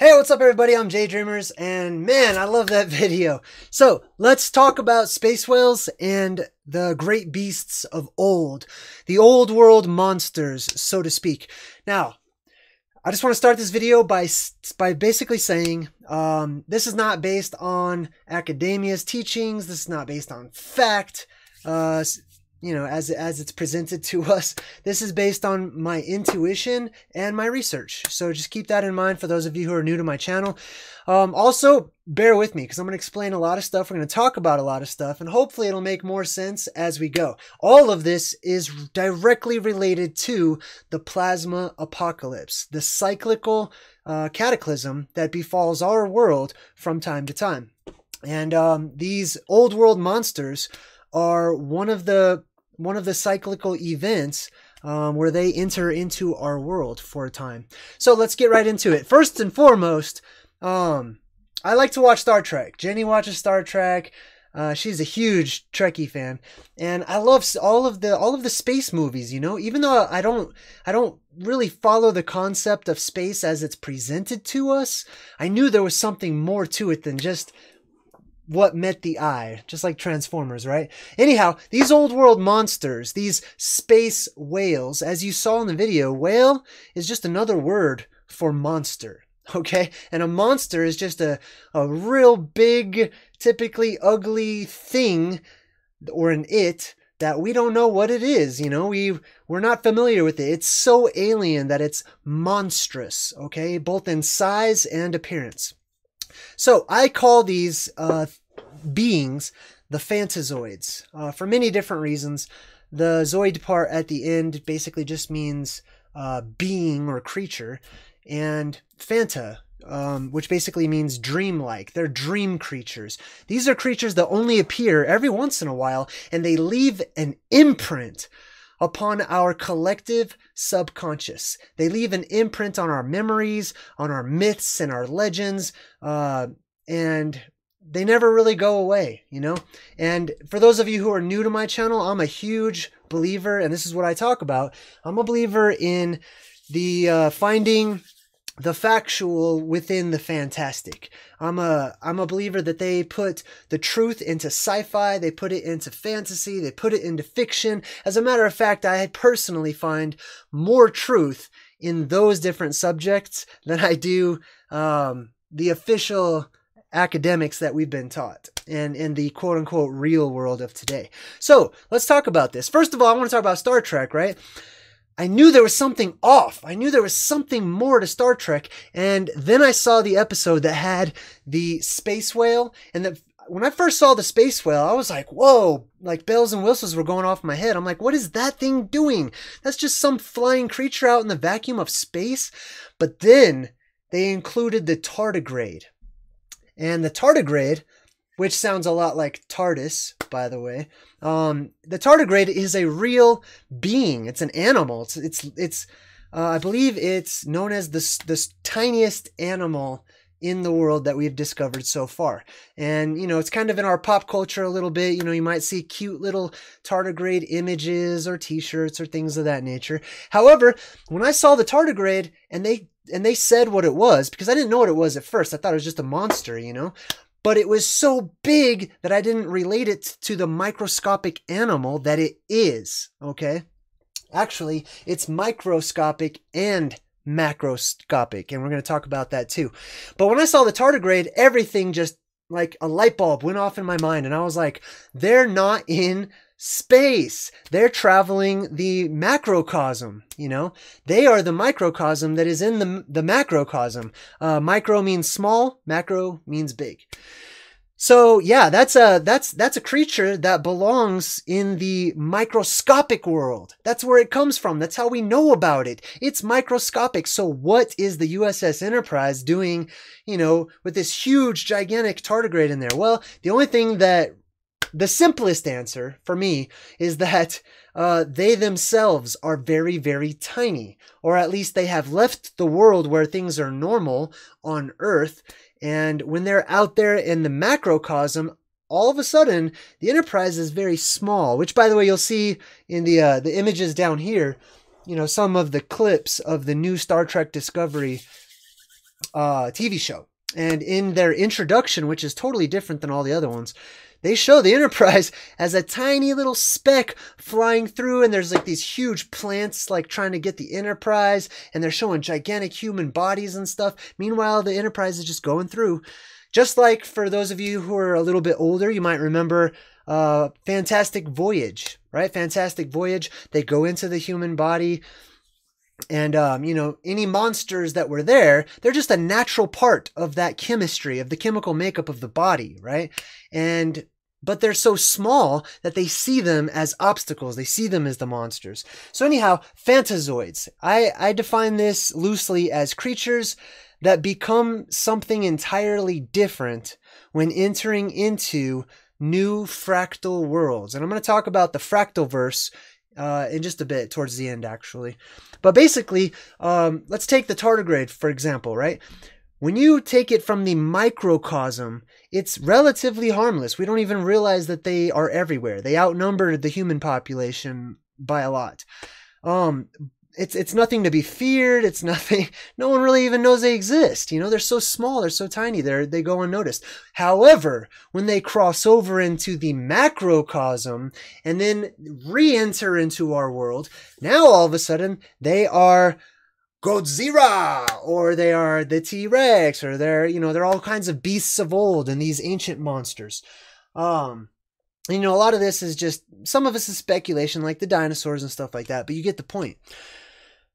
Hey, what's up everybody? I'm Jay Dreamers, and man, I love that video. So let's talk about space whales and the great beasts of old. The old world monsters, so to speak. Now, I just want to start this video by basically saying this is not based on academia's teachings. This is not based on fact, you know, as it's presented to us. This is based on my intuition and my research. So just keep that in mind for those of you who are new to my channel. Also, bear with me because I'm going to explain a lot of stuff. We're going to talk about a lot of stuff, and hopefully it'll make more sense as we go. All of this is directly related to the Plasma Apocalypse, the cyclical cataclysm that befalls our world from time to time. And these old world monsters are one of the cyclical events where they enter into our world for a time. So let's get right into it. First and foremost, I like to watch Star Trek. Jenny watches Star Trek. She's a huge Trekkie fan, and I love all of the space movies. You know, even though I don't really follow the concept of space as it's presented to us, I knew there was something more to it than just what met the eye, just like Transformers, right? Anyhow, these old world monsters, these space whales, as you saw in the video, whale is just another word for monster, okay? And a monster is just a real big, typically ugly thing, or an it, that we don't know what it is, you know? We're not familiar with it. It's so alien that it's monstrous, okay? Both in size and appearance. So I call these beings the Fantazoids for many different reasons. The zoid part at the end basically just means being or creature, and Fanta, which basically means dreamlike. They're dream creatures. These are creatures that only appear every once in a while, and they leave an imprint upon our collective subconscious. They leave an imprint on our memories, on our myths and our legends, and they never really go away, you know? And for those of you who are new to my channel, I'm a huge believer, and this is what I talk about. I'm a believer in the finding the factual within the fantastic. I'm a believer that they put the truth into sci-fi, they put it into fantasy, they put it into fiction. As a matter of fact, I personally find more truth in those different subjects than I do the official academics that we've been taught and in the quote unquote real world of today. So let's talk about this. First of all, I want to talk about Star Trek, right? I knew there was something off. I knew there was something more to Star Trek. And then I saw the episode that had the space whale. And when I first saw the space whale, I was like, whoa, like bells and whistles were going off my head. I'm like, what is that thing doing? That's just some flying creature out in the vacuum of space. But then they included the tardigrade. And the tardigrade, which sounds a lot like TARDIS, by the way. The tardigrade is a real being. It's an animal. I believe it's known as the tiniest animal in the world that we've discovered so far. And, you know, it's kind of in our pop culture a little bit. You know, you might see cute little tardigrade images or t-shirts or things of that nature. However, when I saw the tardigrade and they said what it was, because I didn't know what it was at first. I thought it was just a monster, you know, but it was so big that I didn't relate it to the microscopic animal that it is. Okay. Actually, it's microscopic and macroscopic. And we're going to talk about that too. But when I saw the tardigrade, everything just like a light bulb went off in my mind. And I was like, they're not in space. They're traveling the macrocosm, you know, they are the microcosm that is in the macrocosm. Micro means small, macro means big. So yeah, that's a creature that belongs in the microscopic world. That's where it comes from. That's how we know about it. It's microscopic. So what is the USS Enterprise doing, you know, with this huge, gigantic tardigrade in there? Well, the only thing that the simplest answer for me is that they themselves are very, very tiny, or at least they have left the world where things are normal on Earth. And when they're out there in the macrocosm, all of a sudden the Enterprise is very small, which, by the way, you'll see in the images down here, you know, some of the clips of the new Star Trek Discovery TV show. And in their introduction, which is totally different than all the other ones, they show the Enterprise as a tiny little speck flying through, and there's like these huge plants like trying to get the Enterprise, and they're showing gigantic human bodies and stuff. Meanwhile, the Enterprise is just going through. Just like for those of you who are a little bit older, you might remember Fantastic Voyage, right? Fantastic Voyage, they go into the human body. And, you know, any monsters that were there, they're just a natural part of that chemistry, of the chemical makeup of the body, right? And, but they're so small that they see them as obstacles. They see them as the monsters. So anyhow, Fantazoids. I define this loosely as creatures that become something entirely different when entering into new fractal worlds. And I'm going to talk about the fractalverse in just a bit, towards the end, actually. But basically, let's take the tardigrade, for example, right? When you take it from the microcosm, it's relatively harmless. We don't even realize that they are everywhere. They outnumber the human population by a lot. It's nothing to be feared. It's nothing. No one really even knows they exist. You know, they're so small. They're so tiny. They go unnoticed. However, when they cross over into the macrocosm and then re-enter into our world, now all of a sudden they are Godzilla, or they are the T-Rex, or they're all kinds of beasts of old and these ancient monsters. You know, a lot of this is just, some of this is speculation, like the dinosaurs and stuff like that, but you get the point.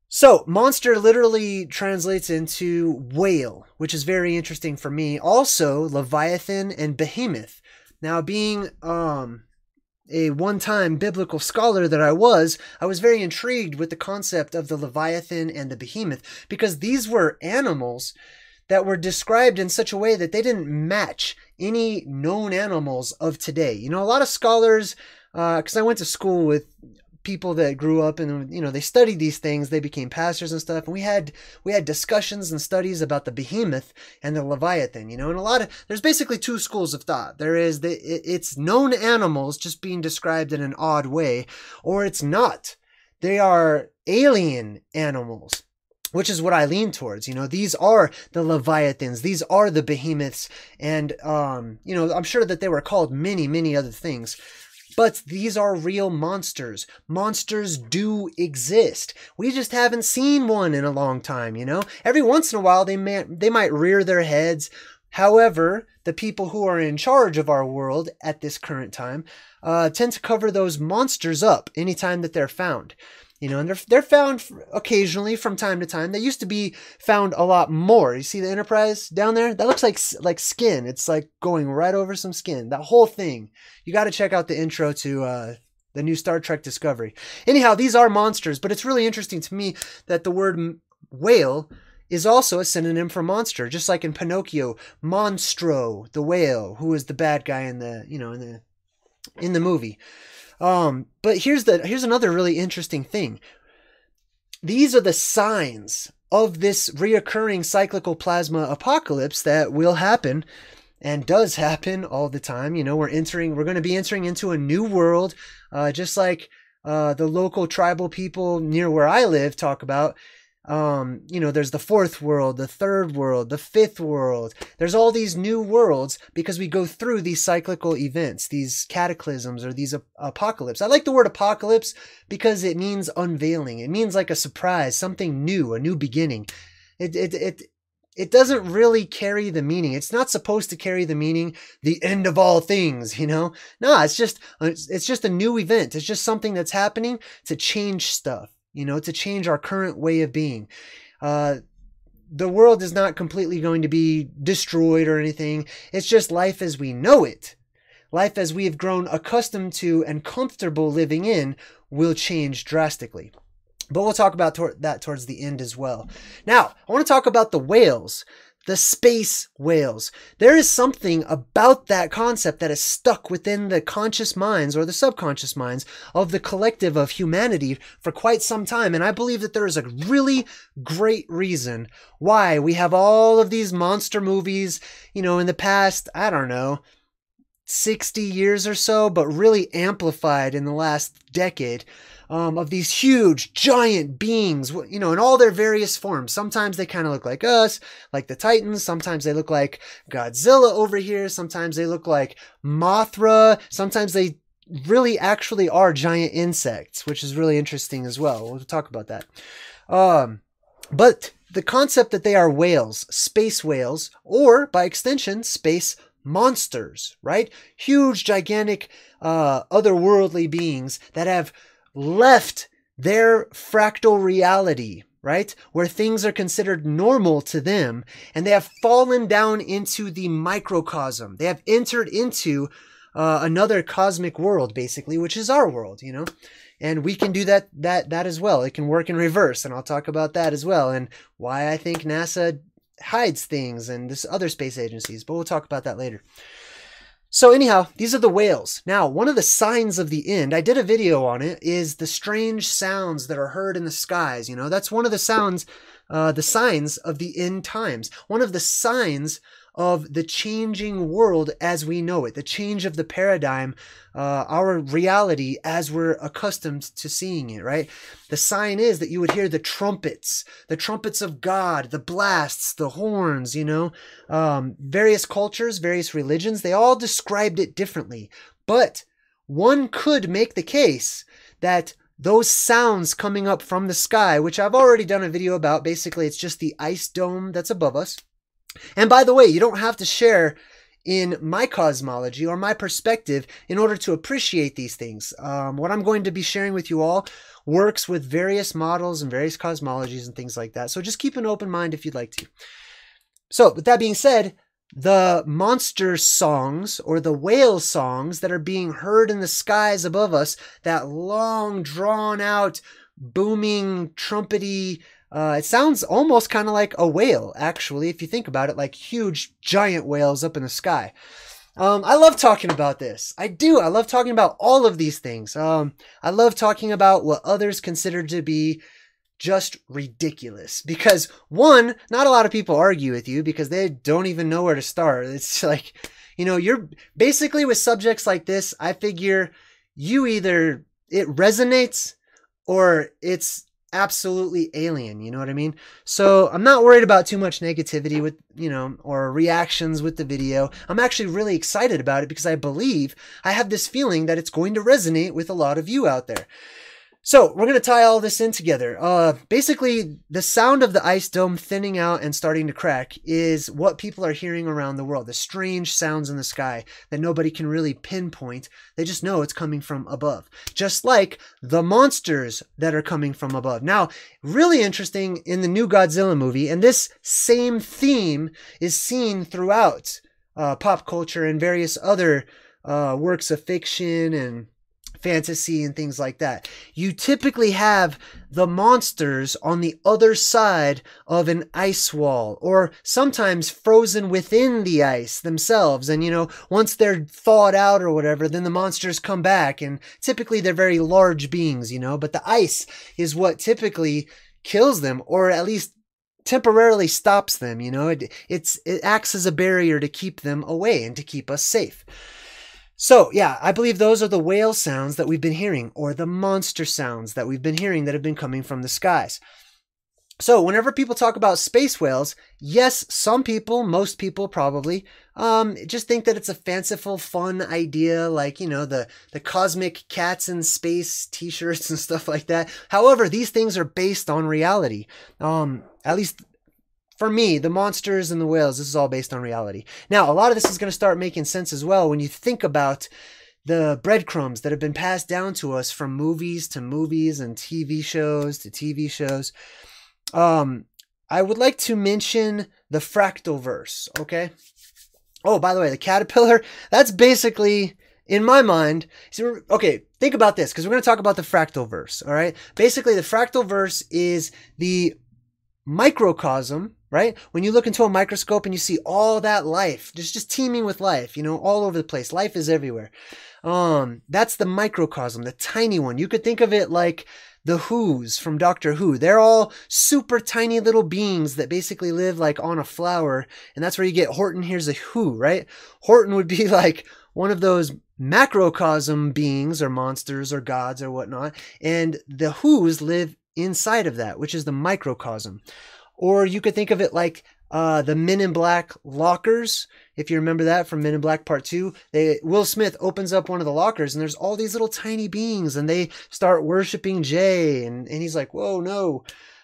So, monster literally translates into whale, which is very interesting for me. Also, Leviathan and Behemoth. Now, being a one-time biblical scholar that I was very intrigued with the concept of the Leviathan and the Behemoth, because these were animals that were described in such a way that they didn't match any known animals of today. You know, a lot of scholars, because I went to school with people that grew up and, you know, they studied these things, they became pastors and stuff, and we had discussions and studies about the Behemoth and the Leviathan, you know, and a lot of, there's basically two schools of thought. There is the, it's known animals just being described in an odd way, or it's not. They are alien animals, which is what I lean towards. You know, these are the Leviathans, these are the Behemoths, and, you know, I'm sure that they were called many, many other things. But these are real monsters. Monsters do exist. We just haven't seen one in a long time, you know? Every once in a while, they might rear their heads. However, the people who are in charge of our world at this current time tend to cover those monsters up anytime that they're found. You know, and they're found occasionally from time to time. They used to be found a lot more. You see the Enterprise down there? That looks like skin. It's like going right over some skin. That whole thing. You got to check out the intro to the new Star Trek Discovery. Anyhow, these are monsters, but it's really interesting to me that the word whale is also a synonym for monster, just like in Pinocchio, Monstro, the whale, who is the bad guy in the, you know, in the movie. But here's another really interesting thing. These are the signs of this reoccurring cyclical plasma apocalypse that will happen and does happen all the time. You know, we're going to be entering into a new world, just like, the local tribal people near where I live talk about. You know, there's the fourth world, the third world, the fifth world. There's all these new worlds because we go through these cyclical events, these cataclysms or these apocalypse. I like the word apocalypse because it means unveiling. It means like a surprise, something new, a new beginning. It doesn't really carry the meaning. It's not supposed to carry the meaning, the end of all things, you know? No, it's just a new event. It's just something that's happening to change stuff. You know, to change our current way of being. The world is not completely going to be destroyed or anything. It's just life as we know it. Life as we have grown accustomed to and comfortable living in will change drastically. But we'll talk about that towards the end as well. Now, I want to talk about the whales. The space whales. There is something about that concept that is stuck within the conscious minds or the subconscious minds of the collective of humanity for quite some time. And I believe that there is a really great reason why we have all of these monster movies, you know, in the past, I don't know, 60 years or so, but really amplified in the last decade. Of these huge, giant beings, you know, in all their various forms. Sometimes they kind of look like us, like the Titans. Sometimes they look like Godzilla over here. Sometimes they look like Mothra. Sometimes they really actually are giant insects, which is really interesting as well. We'll talk about that. But the concept that they are whales, space whales, or by extension, space monsters, right? Huge, gigantic, otherworldly beings that have left their fractal reality, right? Where things are considered normal to them, and they have fallen down into the microcosm. They have entered into another cosmic world, basically, which is our world, you know? And we can do that as well. It can work in reverse, and I'll talk about that as well, and why I think NASA hides things and this other space agencies, but we'll talk about that later. So anyhow, these are the whales. Now, one of the signs of the end, I did a video on it, is the strange sounds that are heard in the skies. You know, that's one of the sounds, the signs of the end times. One of the signs of the changing world as we know it, the change of the paradigm, our reality as we're accustomed to seeing it, right? The sign is that you would hear the trumpets of God, the blasts, the horns, you know, various cultures, various religions, they all described it differently. But one could make the case that those sounds coming up from the sky, which I've already done a video about, basically it's just the ice dome that's above us. And by the way, you don't have to share in my cosmology or my perspective in order to appreciate these things. What I'm going to be sharing with you all works with various models and various cosmologies and things like that. So just keep an open mind if you'd like to. So with that being said, the monster songs or the whale songs that are being heard in the skies above us, that long drawn out booming trumpety, it sounds almost kind of like a whale, actually, if you think about it, like huge, giant whales up in the sky. I love talking about this. I do. I love talking about all of these things. I love talking about what others consider to be just ridiculous. Because, one, not a lot of people argue with you because they don't even know where to start. It's like, you know, you're basically with subjects like this, I figure you either, it resonates or it's absolutely alien, you know what I mean? So I'm not worried about too much negativity with, you know, or reactions with the video. I'm actually really excited about it because I believe, I have this feeling that it's going to resonate with a lot of you out there. So we're going to tie all this in together. Basically, the sound of the ice dome thinning out and starting to crack is what people are hearing around the world. The strange sounds in the sky that nobody can really pinpoint. They just know it's coming from above. Just like the monsters that are coming from above. Now, really interesting in the new Godzilla movie, and this same theme is seen throughout pop culture and various other works of fiction and fantasy and things like that. You typically have the monsters on the other side of an ice wall, or sometimes frozen within the ice themselves. And, you know, once they're thawed out or whatever, then the monsters come back, and typically they're very large beings, you know, but the ice is what typically kills them, or at least temporarily stops them, you know. It acts as a barrier to keep them away and to keep us safe. So yeah, I believe those are the whale sounds that we've been hearing, or the monster sounds that we've been hearing that have been coming from the skies. So whenever people talk about space whales, yes, some people, most people probably, just think that it's a fanciful, fun idea, like, you know, the cosmic cats in space t-shirts and stuff like that. However, these things are based on reality. At least for me, the monsters and the whales, this is all based on reality. Now, a lot of this is going to start making sense as well when you think about the breadcrumbs that have been passed down to us from movies to movies and TV shows to TV shows. I would like to mention the fractalverse, okay? Oh, by the way, the caterpillar, that's basically, in my mind, so, okay, think about this, because we're going to talk about the fractalverse, all right? Basically, the fractalverse is the microcosm, right? When you look into a microscope and you see all that life, there's just teeming with life, you know, all over the place. Life is everywhere. That's the microcosm, the tiny one. You could think of it like the Who's from Doctor Who. They're all super tiny little beings that basically live like on a flower. And that's where you get Horton Hears a Who, right? Horton would be like one of those macrocosm beings or monsters or gods or whatnot. And the Who's live inside of that, which is the microcosm. Or you could think of it like the Men in Black lockers. If you remember that from Men in Black Part 2, Will Smith opens up one of the lockers and there's all these little tiny beings and they start worshiping Jay, and he's like, whoa, no.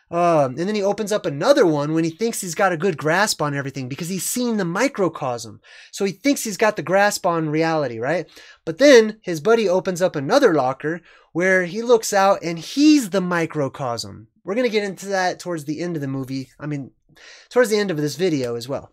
And then he opens up another one when he thinks he's got a good grasp on everything because he's seen the microcosm. So he thinks he's got the grasp on reality, right? But then his buddy opens up another locker where he looks out and he's the microcosm. We're going to get into that towards the end of the movie. I mean, towards the end of this video as well.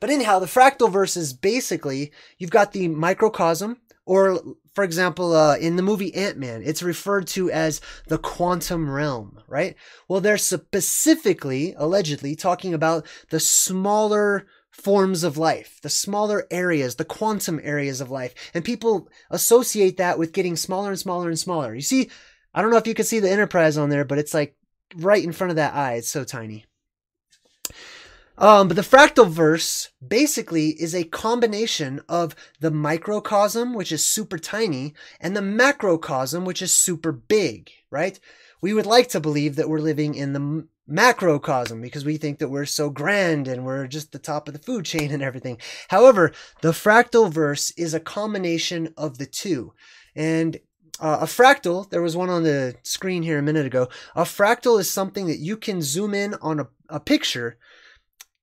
But anyhow, the fractalverse is basically, you've got the microcosm, or for example, in the movie Ant-Man, it's referred to as the quantum realm, right? Well, they're specifically, allegedly, talking about the smaller forms of life, the smaller areas, the quantum areas of life. And people associate that with getting smaller and smaller and smaller. You see, I don't know if you can see the Enterprise on there, but it's like right in front of that eye. It's so tiny. But the fractalverse basically is a combination of the microcosm, which is super tiny, and the macrocosm, which is super big, right? We would like to believe that we're living in the macrocosm because we think that we're so grand and we're just the top of the food chain and everything. However, the fractalverse is a combination of the two. And a fractal, there was one on the screen here a minute ago. A fractal is something that you can zoom in on a picture.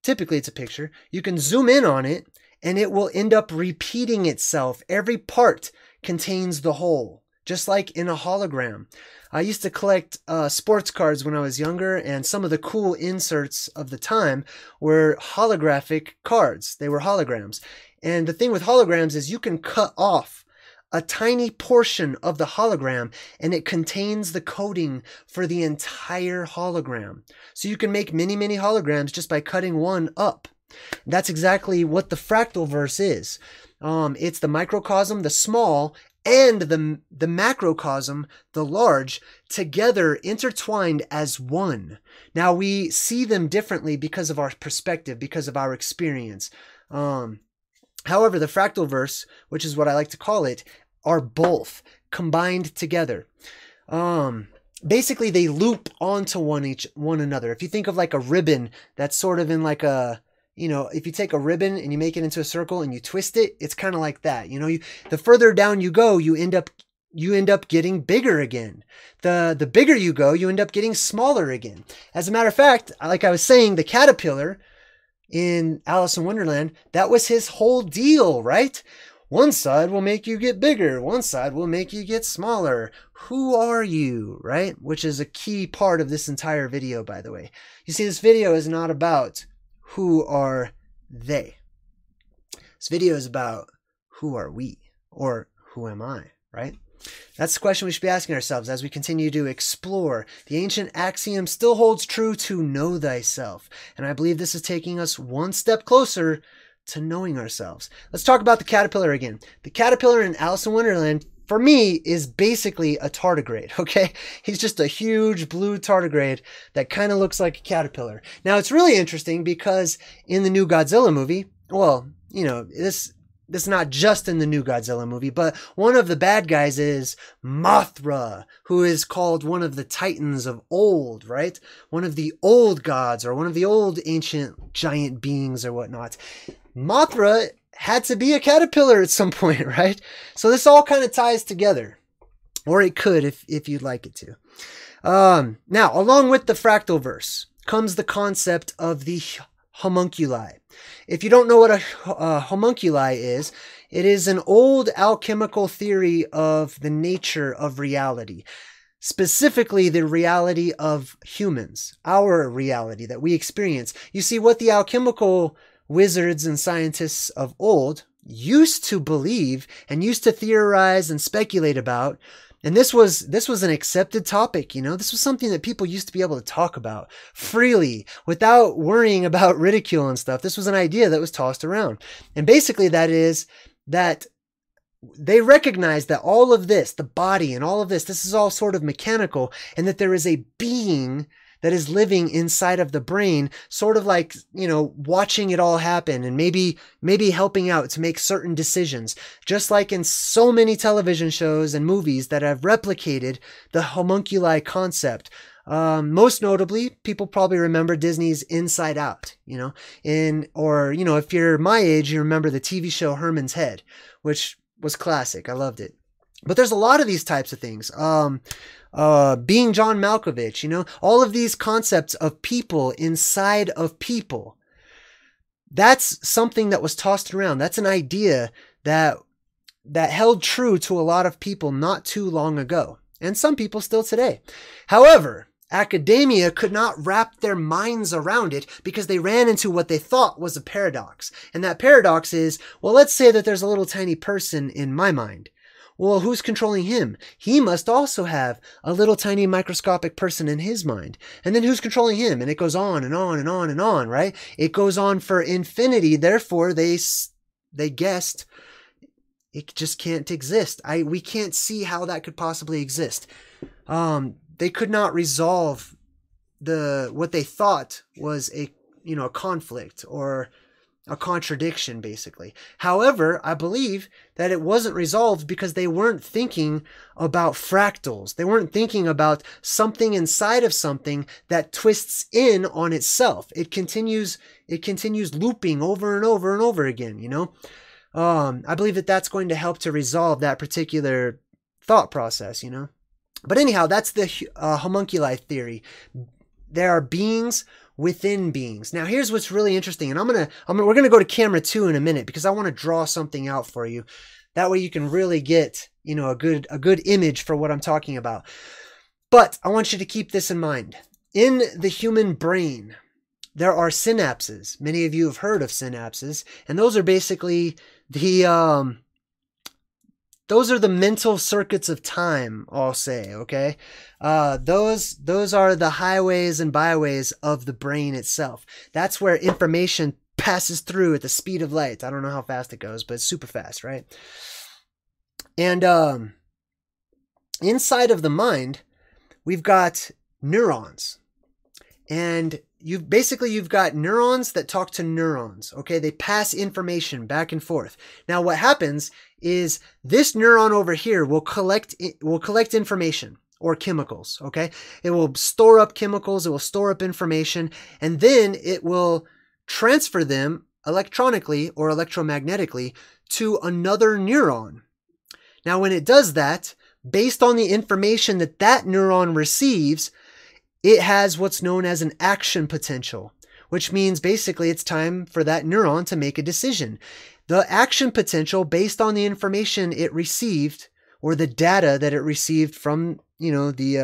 Typically it's a picture. You can zoom in on it and it will end up repeating itself. Every part contains the whole, just like in a hologram. I used to collect sports cards when I was younger, and some of the cool inserts of the time were holographic cards. They were holograms. And the thing with holograms is you can cut off a tiny portion of the hologram and it contains the coding for the entire hologram. So you can make many, many holograms just by cutting one up. That's exactly what the fractalverse is. It's the microcosm, the small, and the macrocosm, the large, together intertwined as one. Now we see them differently because of our perspective, because of our experience. However, the fractalverse, which is what I like to call it, are both combined together. basically they loop onto one another. If you think of like a ribbon that's sort of in like a, you know, if you take a ribbon and you make it into a circle and you twist it, it's kind of like that. You know, you, the further down you go, you end up getting bigger again. The bigger you go, you end up getting smaller again. As a matter of fact, like I was saying, the caterpillar in Alice in Wonderland, that was his whole deal, right? One side will make you get bigger. One side will make you get smaller. Who are you, right? Which is a key part of this entire video, by the way. You see, this video is not about who are they. This video is about who are we, or who am I, right? That's the question we should be asking ourselves as we continue to explore. The ancient axiom still holds true to know thyself. And I believe this is taking us one step closer to knowing ourselves. Let's talk about the caterpillar again. The caterpillar in Alice in Wonderland, for me, is basically a tardigrade, okay? He's just a huge blue tardigrade that kind of looks like a caterpillar. Now, it's really interesting because in the new Godzilla movie, well, you know, this not just in the new Godzilla movie, but one of the bad guys is Mothra, who is called one of the Titans of old, right? One of the old gods, or one of the old ancient giant beings or whatnot. Mothra had to be a caterpillar at some point, right? So this all kind of ties together, or it could if you'd like it to. Now, along with the fractalverse comes the concept of the homunculi. If you don't know what a homunculi is, it is an old alchemical theory of the nature of reality, specifically the reality of humans, our reality that we experience. You see, what the alchemical wizards and scientists of old used to believe and used to theorize and speculate about, and this was an accepted topic, you know, this was something that people used to be able to talk about freely without worrying about ridicule and stuff. This was an idea that was tossed around. And basically that is that they recognize that all of this, the body and all of this, this is all sort of mechanical, and that there is a being that is living inside of the brain, sort of like, you know, watching it all happen and maybe helping out to make certain decisions. Just like in so many television shows and movies that have replicated the homunculi concept. Most notably, people probably remember Disney's Inside Out, you know, or, you know, if you're my age, you remember the TV show Herman's Head, which was classic. I loved it. But there's a lot of these types of things. Being John Malkovich, you know, all of these concepts of people inside of people. That's something that was tossed around. That's an idea that held true to a lot of people not too long ago, and some people still today. However, academia could not wrap their minds around it because they ran into what they thought was a paradox. And that paradox is, well, let's say that there's a little tiny person in my mind. Well, who's controlling him? He must also have a little tiny microscopic person in his mind. And then who's controlling him? And it goes on and on and on and on, right? It goes on for infinity. Therefore, they guessed it just can't exist. We can't see how that could possibly exist. They could not resolve what they thought was a, you know, a conflict or a contradiction, basically. However, I believe that it wasn't resolved because they weren't thinking about fractals. They weren't thinking about something inside of something that twists in on itself. It continues looping over and over and over again, you know? I believe that that's going to help to resolve that particular thought process, you know? But anyhow, that's the homunculi theory. There are beings within beings. Now, here's what's really interesting, and we're gonna go to camera 2 in a minute because I want to draw something out for you. That way, you can really get, you know, a good image for what I'm talking about. But I want you to keep this in mind. In the human brain, there are synapses. Many of you have heard of synapses, and those are basically the mental circuits of time, I'll say, okay? Those are the highways and byways of the brain itself. That's where information passes through at the speed of light. I don't know how fast it goes, but it's super fast, right? And inside of the mind, we've got neurons. And you've got neurons that talk to neurons, okay? They pass information back and forth. Now, what happens is this neuron over here will collect information or chemicals, okay? It will store up chemicals, it will store up information, and then it will transfer them electronically or electromagnetically to another neuron. Now, when it does that, based on the information that that neuron receives, it has what's known as an action potential, which means basically it's time for that neuron to make a decision. The action potential, based on the information it received or the data that it received from, you know, the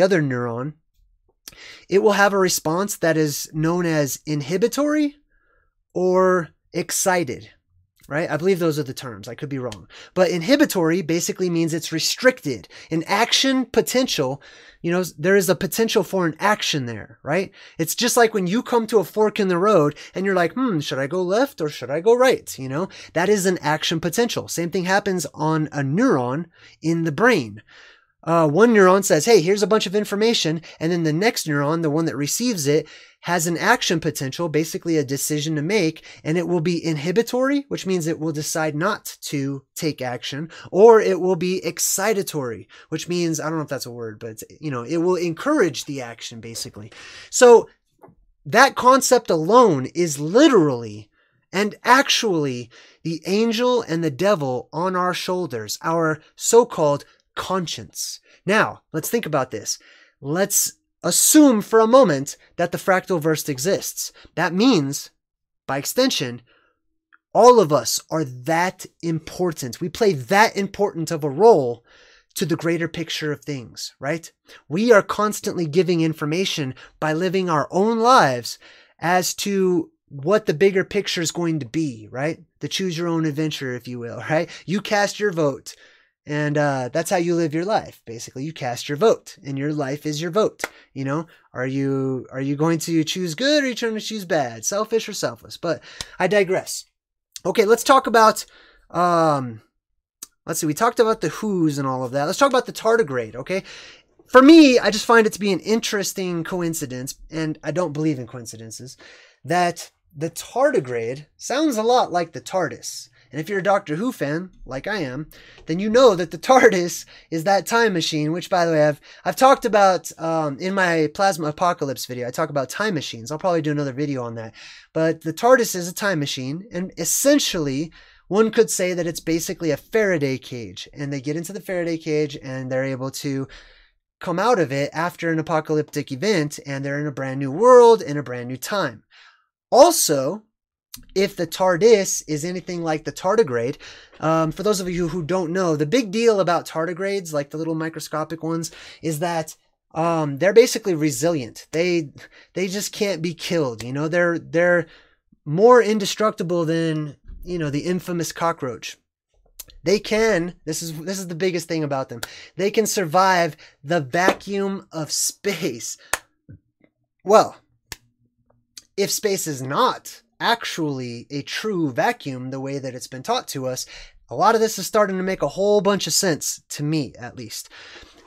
other neuron, it will have a response that is known as inhibitory or excited, right? I believe those are the terms. I could be wrong. But inhibitory basically means it's restricted. An action potential, you know, there is a potential for an action there, right? It's just like when you come to a fork in the road and you're like, should I go left or should I go right? You know, that is an action potential. Same thing happens on a neuron in the brain. One neuron says, hey, here's a bunch of information. And then the next neuron, the one that receives it, has an action potential, basically a decision to make, and it will be inhibitory, which means it will decide not to take action, or it will be excitatory, which means, I don't know if that's a word, but it's, you know, it will encourage the action basically. So that concept alone is literally and actually the angel and the devil on our shoulders, our so-called conscience. Now, let's think about this. Let's assume for a moment that the fractalverse exists. That means, by extension, all of us are that important. We play that important of a role to the greater picture of things, right? We are constantly giving information by living our own lives as to what the bigger picture is going to be, right? The choose your own adventure, if you will, right? You cast your vote. And that's how you live your life. Basically, you cast your vote, and your life is your vote. You know, are you going to choose good, or are you trying to choose bad, selfish or selfless? But I digress. Okay, let's talk about. Let's see. We talked about the Who's and all of that. Let's talk about the tardigrade. Okay, for me, I just find it to be an interesting coincidence, and I don't believe in coincidences. That the tardigrade sounds a lot like the TARDIS. And if you're a Doctor Who fan, like I am, then you know that the TARDIS is that time machine, which, by the way, I've talked about in my Plasma Apocalypse video. I talk about time machines. I'll probably do another video on that. But the TARDIS is a time machine, and essentially, one could say that it's basically a Faraday cage. And they get into the Faraday cage, and they're able to come out of it after an apocalyptic event, and they're in a brand new world, in a brand new time. Also, if the TARDIS is anything like the tardigrade, for those of you who don't know, the big deal about tardigrades, like the little microscopic ones, is that they're basically resilient. They just can't be killed. You know, they're more indestructible than, you know, the infamous cockroach. They can, this is the biggest thing about them, they can survive the vacuum of space. Well, if space is not actually a true vacuum the way that it's been taught to us, a lot of this is starting to make a whole bunch of sense to me, at least.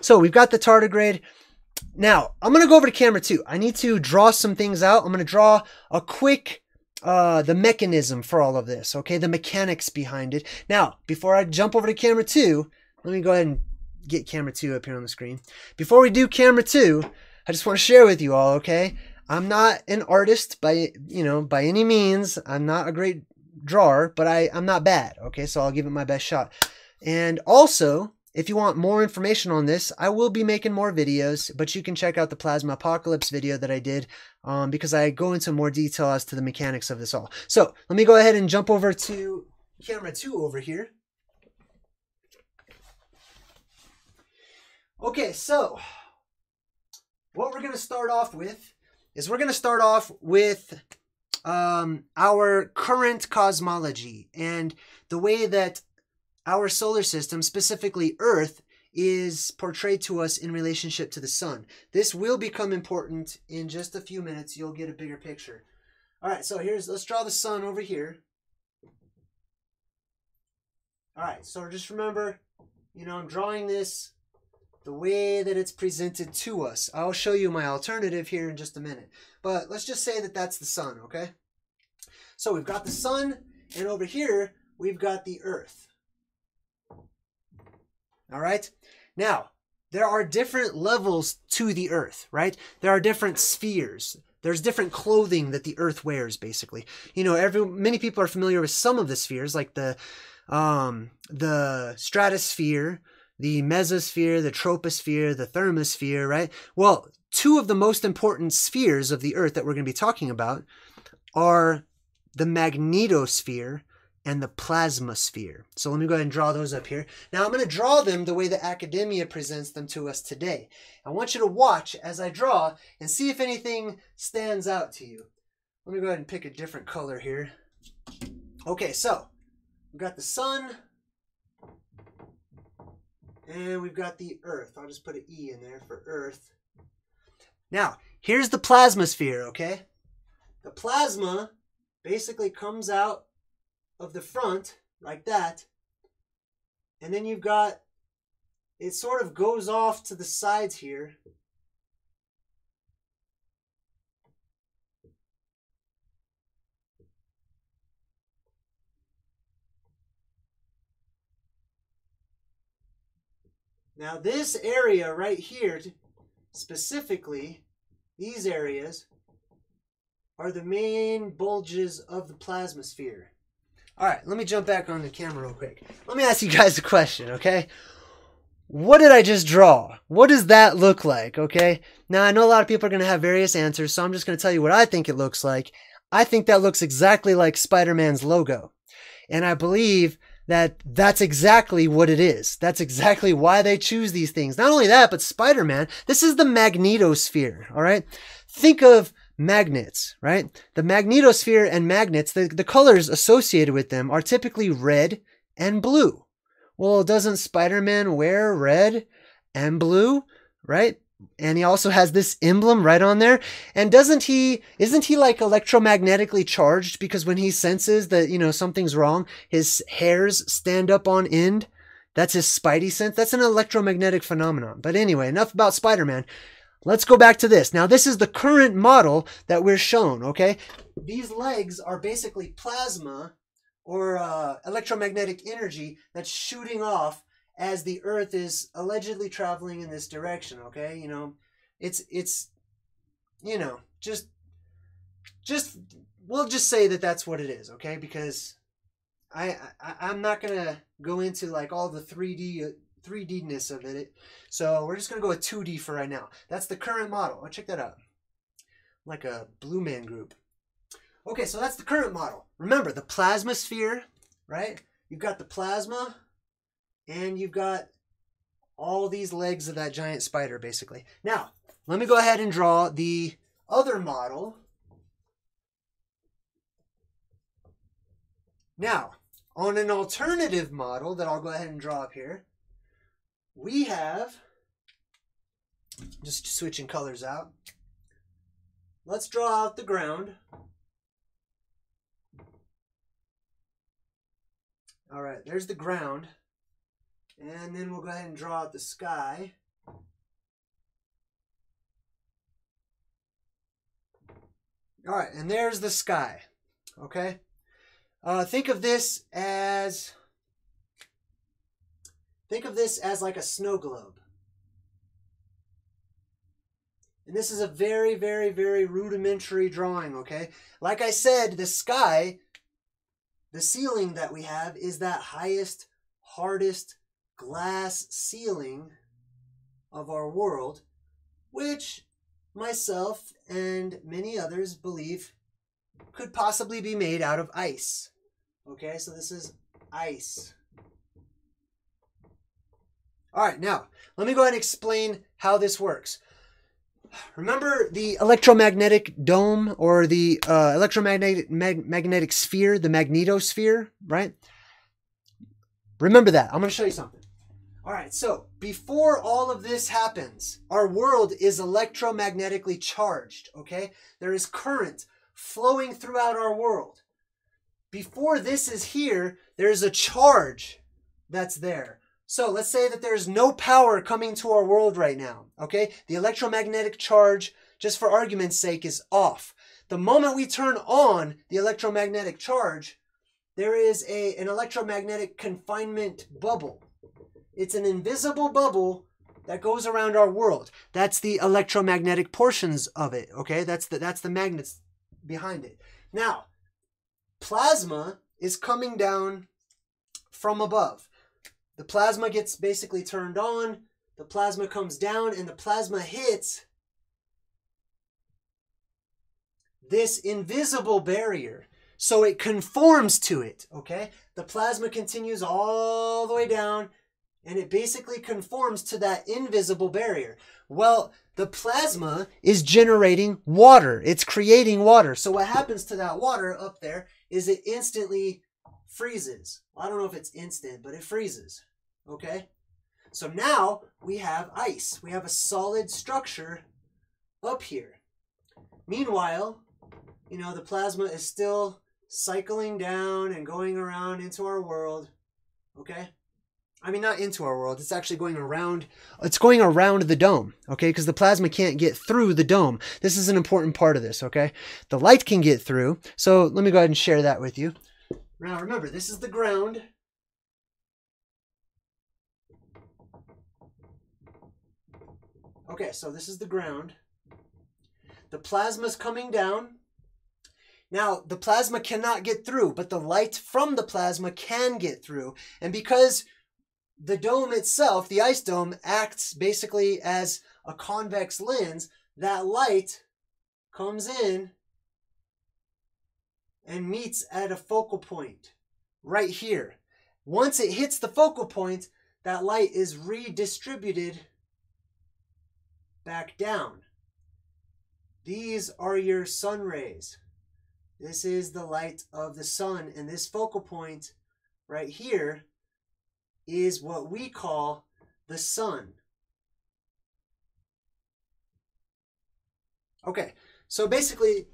So we've got the tardigrade. Now I'm going to go over to camera 2. I need to draw some things out. I'm going to draw a quick the mechanism for all of this, okay, the mechanics behind it. Now, before I jump over to camera 2, let me go ahead and get camera 2 up here on the screen. Before we do camera 2, I just want to share with you all, okay, I'm not an artist by any means. I'm not a great drawer, but I'm not bad. Okay, so I'll give it my best shot. And also, if you want more information on this, I will be making more videos, but you can check out the Plasma Apocalypse video that I did because I go into more detail as to the mechanics of this all. So let me go ahead and jump over to camera 2 over here. Okay, so what we're going to start off with is we're going to start off with our current cosmology and the way that our solar system, specifically Earth, is portrayed to us in relationship to the sun. This will become important in just a few minutes. You'll get a bigger picture. All right, so let's draw the sun over here. All right, so just remember, you know, I'm drawing this the way that it's presented to us. I'll show you my alternative here in just a minute. But let's just say that that's the sun, okay? So we've got the sun, and over here, we've got the Earth. All right? Now, there are different levels to the Earth, right? There are different spheres. There's different clothing that the Earth wears, basically. You know, many people are familiar with some of the spheres, like the stratosphere, the mesosphere, the troposphere, the thermosphere, right? Well, two of the most important spheres of the Earth that we're going to be talking about are the magnetosphere and the plasmasphere. So let me go ahead and draw those up here. Now I'm going to draw them the way that academia presents them to us today. I want you to watch as I draw and see if anything stands out to you. Let me go ahead and pick a different color here. Okay, so we've got the sun and we've got the Earth. I'll just put an E in there for Earth. Now, here's the plasmasphere, okay? The plasma basically comes out of the front like that, and then you've got it sort of goes off to the sides here, now this area right here specifically, these areas are the main bulges of the plasmasphere. All right, let me jump back on the camera real quick. Let me ask you guys a question, okay? What did I just draw? What does that look like, okay? Now, I know a lot of people are going to have various answers, so I'm just going to tell you what I think it looks like. I think that looks exactly like Spider-Man's logo. And I believe that that's exactly what it is. That's exactly why they choose these things. Not only that, but Spider-Man, this is the magnetosphere, all right? Think of magnets, right? The magnetosphere and magnets, the colors associated with them are typically red and blue. Well, doesn't Spider-Man wear red and blue, right? And he also has this emblem right on there. And isn't he like electromagnetically charged, because when he senses that, you know, something's wrong, his hairs stand up on end? That's his Spidey sense. That's an electromagnetic phenomenon. But anyway, enough about Spider-Man. Let's go back to this. Now, this is the current model that we're shown, okay? These legs are basically plasma or electromagnetic energy that's shooting off as the Earth is allegedly traveling in this direction, okay? You know, it's you know, we'll just say that that's what it is, okay? Because I'm not going to go into like all the 3D-ness of it, so we're just gonna go with 2D for right now. That's the current model. Oh, check that out, like a Blue Man Group. Okay, so that's the current model. Remember the plasmasphere, right? You've got the plasma, and you've got all these legs of that giant spider, basically. Now, let me go ahead and draw the other model. Now, on an alternative model that I'll go ahead and draw up here, we have, just switching colors out, let's draw out the ground. All right, there's the ground. And then we'll go ahead and draw out the sky. All right, and there's the sky, okay? Think of this as like a snow globe. And this is a very, very, very rudimentary drawing, okay? Like I said, the sky, the ceiling that we have is that highest, hardest glass ceiling of our world, which myself and many others believe could possibly be made out of ice. Okay, so this is ice. All right, now, let me go ahead and explain how this works. Remember the electromagnetic dome or the electromagnetic sphere, the magnetosphere, right? Remember that. I'm going to show you something. All right, so before all of this happens, our world is electromagnetically charged, okay? There is current flowing throughout our world. Before this is here, there is a charge that's there. So let's say that there's no power coming to our world right now, okay? The electromagnetic charge, just for argument's sake, is off. The moment we turn on the electromagnetic charge, there is an electromagnetic confinement bubble. It's an invisible bubble that goes around our world. That's the electromagnetic portions of it, okay? That's the magnets behind it. Now, plasma is coming down from above. The plasma gets basically turned on, the plasma comes down, and the plasma hits this invisible barrier. So it conforms to it, okay? The plasma continues all the way down, and it basically conforms to that invisible barrier. Well, the plasma is generating water. It's creating water. So what happens to that water up there is it instantly freezes. Well, I don't know if it's instant, but it freezes, okay? So now we have ice. We have a solid structure up here. Meanwhile, you know, the plasma is still cycling down and going around into our world, okay? I mean, not into our world. It's actually going around. It's going around the dome, okay? Because the plasma can't get through the dome. This is an important part of this, okay? The light can get through. So let me go ahead and share that with you. Now, remember, this is the ground. Okay, so this is the ground. The plasma's coming down. Now, the plasma cannot get through, but the light from the plasma can get through. And because the dome itself, the ice dome, acts basically as a convex lens, that light comes in and meets at a focal point right here. Once it hits the focal point, that light is redistributed back down. These are your sun rays. This is the light of the sun, and this focal point right here is what we call the sun. Okay, so basically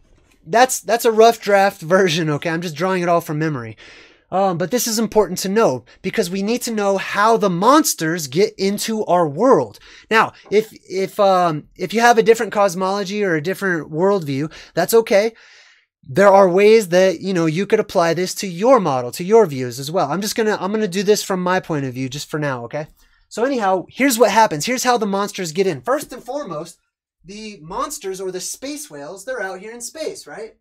that's a rough draft version, okay? I'm just drawing it all from memory. But this is important to know because we need to know how the monsters get into our world. Now, if you have a different cosmology or a different worldview, that's okay. There are ways that, you know, you could apply this to your model, to your views as well. I'm going to do this from my point of view just for now, okay? So anyhow, here's what happens. Here's how the monsters get in. First and foremost, the monsters or the space whales, they're out here in space, right?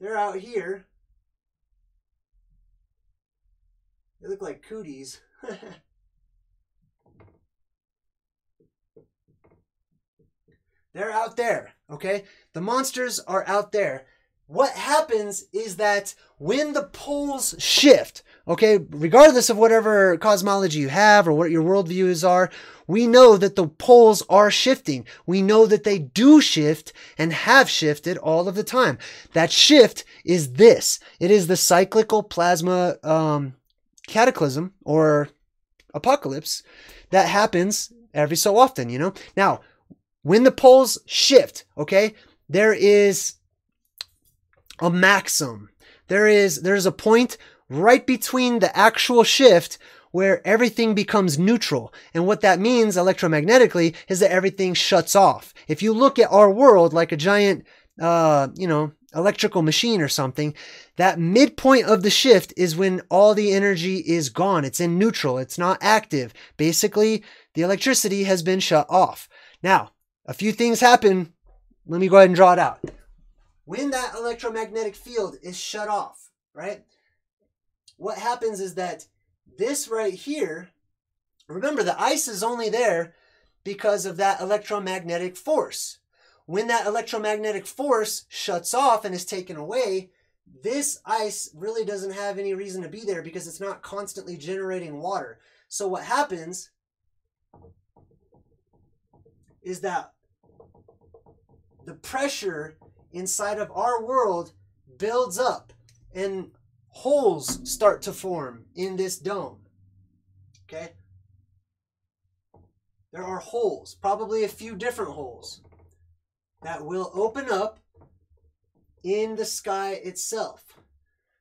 They're out here. They look like cooties. They're out there, okay? The monsters are out there. What happens is that when the poles shift, okay, regardless of whatever cosmology you have or what your worldviews are, we know that the poles are shifting. We know that they do shift and have shifted all of the time. That shift is this. It is the cyclical plasma cataclysm or apocalypse that happens every so often, you know? Now, when the poles shift, okay, there is a maximum. There's a point right between the actual shift where everything becomes neutral. And what that means electromagnetically is that everything shuts off. If you look at our world like a giant, you know, electrical machine or something, that midpoint of the shift is when all the energy is gone. It's in neutral. It's not active. Basically, the electricity has been shut off. Now, a few things happen. Let me go ahead and draw it out. When that electromagnetic field is shut off, right? What happens is that this right here, remember the ice is only there because of that electromagnetic force. When that electromagnetic force shuts off and is taken away, this ice really doesn't have any reason to be there because it's not constantly generating water. So what happens is that the pressure inside of our world builds up and holes start to form in this dome, okay? There are holes, probably a few different holes that will open up in the sky itself.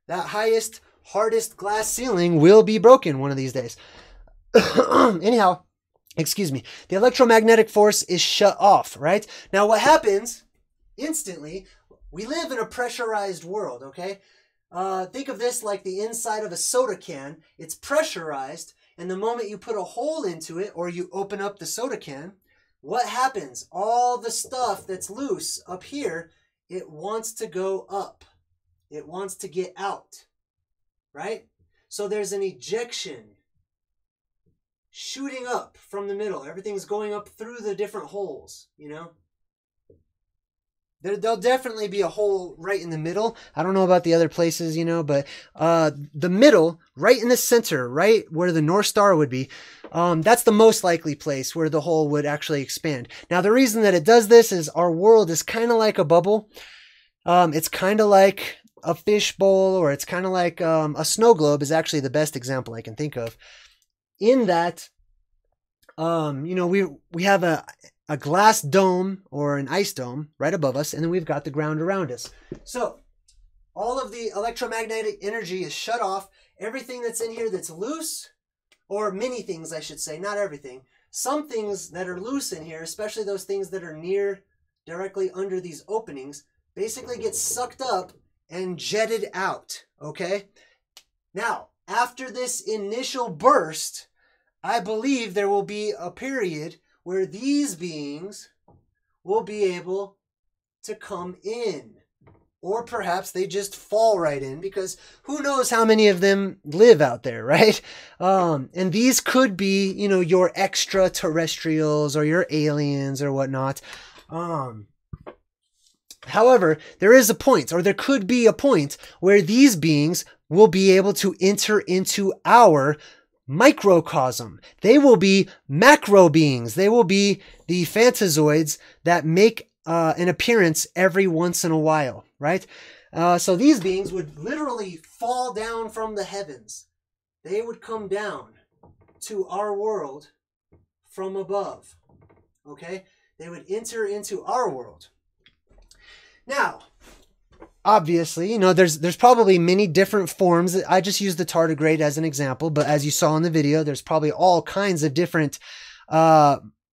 That highest, hardest glass ceiling will be broken one of these days. Anyhow, excuse me, the electromagnetic force is shut off, right? Now what happens instantly, we live in a pressurized world, okay? Think of this like the inside of a soda can. It's pressurized, And the moment you put a hole into it or you open up the soda can, what happens? All the stuff that's loose up here, it wants to go up. It wants to get out, right? So there's an ejection shooting up from the middle. Everything's going up through the different holes, you know? There'll definitely be a hole right in the middle. I don't know about the other places, you know, but the middle, right in the center, right where the North Star would be, that's the most likely place where the hole would actually expand. Now, the reason that it does this is our world is kind of like a bubble. It's kind of like a fishbowl, or it's kind of like a snow globe is actually the best example I can think of. In that, you know, we have a glass dome or an ice dome right above us, and then we've got the ground around us. So all of the electromagnetic energy is shut off. Everything that's in here that's loose, or many things I should say, not everything. Some things that are loose in here, especially those things that are near, directly under these openings, basically get sucked up and jetted out, okay? Now, after this initial burst, I believe there will be a period where these beings will be able to come in. Or perhaps they just fall right in, because who knows how many of them live out there, right? And these could be, you know, your extraterrestrials or your aliens or whatnot. However, there is a point, or there could be a point, where these beings will be able to enter into our microcosm. They will be macro beings. They will be the Fantazoids that make an appearance every once in a while, right? So these beings would literally fall down from the heavens. They would come down to our world from above, okay? They would enter into our world. Now, obviously, you know, there's probably many different forms. I just used the tardigrade as an example, but as you saw in the video, there's probably all kinds of different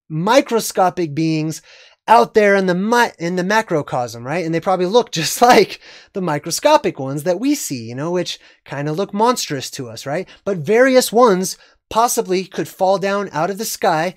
microscopic beings out there in the macrocosm, right? And they probably look just like the microscopic ones that we see, you know, which kind of look monstrous to us, right? But various ones possibly could fall down out of the sky,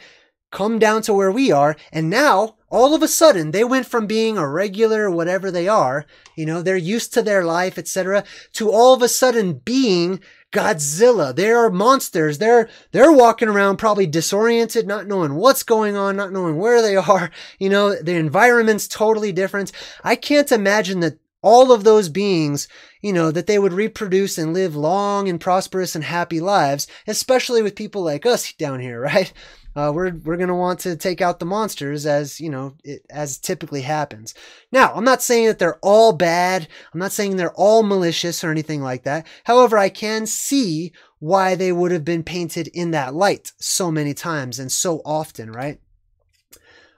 come down to where we are, and now all of a sudden they went from being a regular whatever they are, you know, they're used to their life, etc., to all of a sudden being Godzilla. They are monsters. They're walking around probably disoriented, not knowing what's going on, not knowing where they are, you know, the environment's totally different. I can't imagine that all of those beings, you know, that they would reproduce and live long and prosperous and happy lives, especially with people like us down here, right? We're going to want to take out the monsters, as, you know, as typically happens. Now, I'm not saying that they're all bad. I'm not saying they're all malicious or anything like that. However, I can see why they would have been painted in that light so many times and so often, right?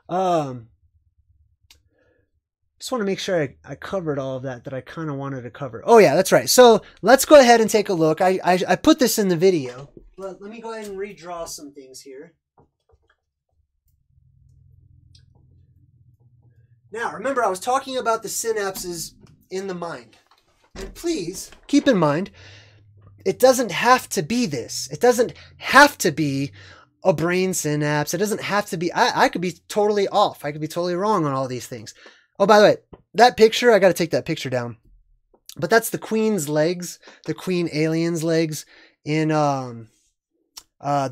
Just want to make sure I covered all of that I kind of wanted to cover. Oh yeah, that's right. So let's go ahead and take a look. I put this in the video. Let me go ahead and redraw some things here. Now, remember, I was talking about the synapses in the mind. And please keep in mind, it doesn't have to be this. It doesn't have to be a brain synapse. It doesn't have to be. I could be totally off. I could be totally wrong on all these things. Oh, by the way, that picture, I got to take that picture down. But that's the Queen's legs, the Queen alien's legs in the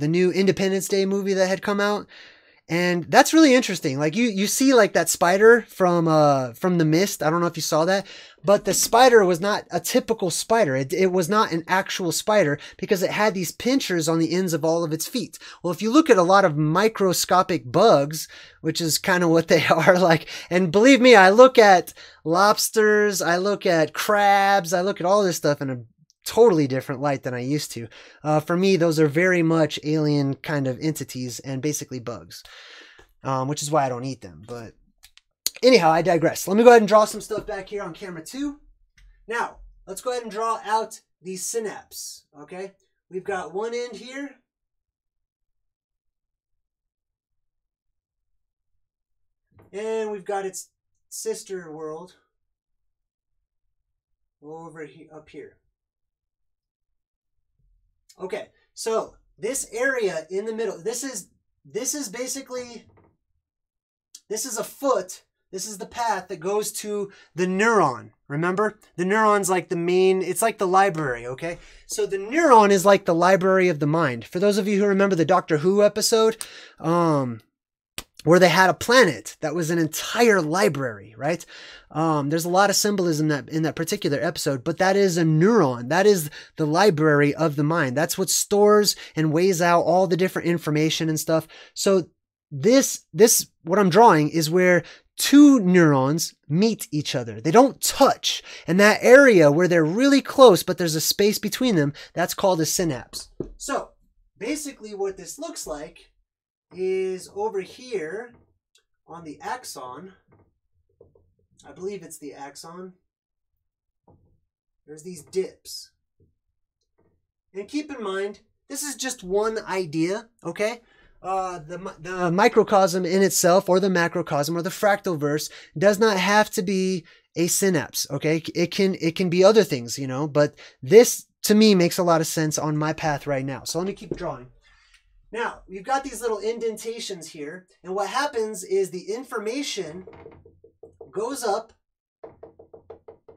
new Independence Day movie that had come out. And that's really interesting. Like you see like that spider from The Mist. I don't know if you saw that, but the spider was not a typical spider. It was not an actual spider because it had these pinchers on the ends of all of its feet. Well, if you look at a lot of microscopic bugs, which is kind of what they are like, and believe me, I look at lobsters, I look at crabs, I look at all this stuff in a totally different light than I used to. For me, those are very much alien kind of entities and basically bugs, which is why I don't eat them. But anyhow, I digress. Let me go ahead and draw some stuff back here on camera too. Now, let's go ahead and draw out the synapse, okay? We've got one end here. And we've got its sister world over here, up here. Okay, so This area in the middle, this is basically, this is a foot. This is the path that goes to the neuron. Remember? The neuron's like the main, it's like the library, okay? So the neuron is like the library of the mind. For those of you who remember the Doctor Who episode, where they had a planet that was an entire library, right? There's a lot of symbolism that in that particular episode, but that is a neuron. That is the library of the mind. That's what stores and weighs out all the different information and stuff. So this what I'm drawing is where two neurons meet each other. They don't touch. And that area where they're really close, but there's a space between them, that's called a synapse. So basically what this looks like is over here on the axon. I believe it's the axon. There's these dips. And keep in mind, this is just one idea, okay? The microcosm in itself, or the macrocosm, or the fractalverse, does not have to be a synapse, okay? It can be other things, you know, but this to me makes a lot of sense on my path right now. So let me keep drawing. Now we've got these little indentations here, and what happens is the information goes up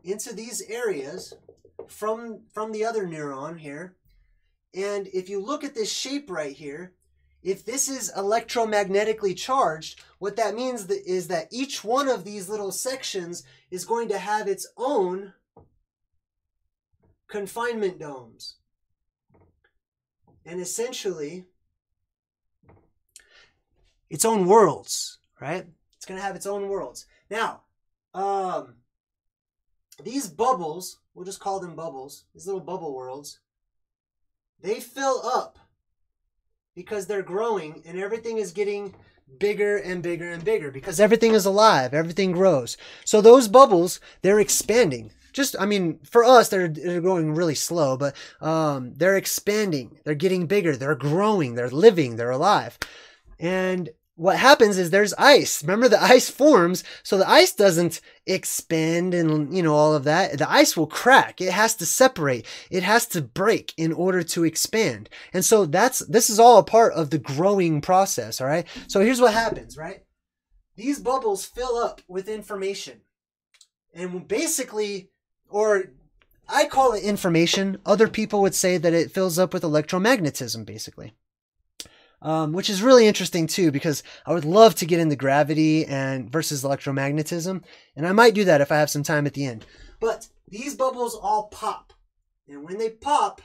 into these areas from the other neuron here. And if you look at this shape right here, if this is electromagnetically charged, what that means is that each one of these little sections is going to have its own confinement domes. And essentially, its own worlds, right? It's going to have its own worlds. Now, these bubbles, we'll just call them bubbles, these little bubble worlds, they fill up because they're growing and everything is getting bigger and bigger and bigger because everything is alive, everything grows. So those bubbles, they're expanding. Just, I mean, for us, they're going really slow, but they're expanding, they're getting bigger, they're growing, they're living, they're alive. And what happens is there's ice. Remember, the ice forms, so the ice doesn't expand and, you know, all of that. The ice will crack. It has to separate. It has to break in order to expand. And so this is all a part of the growing process, all right? So here's what happens, right? These bubbles fill up with information. And basically, or I call it information. Other people would say that it fills up with electromagnetism, basically. Which is really interesting too, because I would love to get into gravity and versus electromagnetism, and I might do that if I have some time at the end. But these bubbles all pop, and when they pop,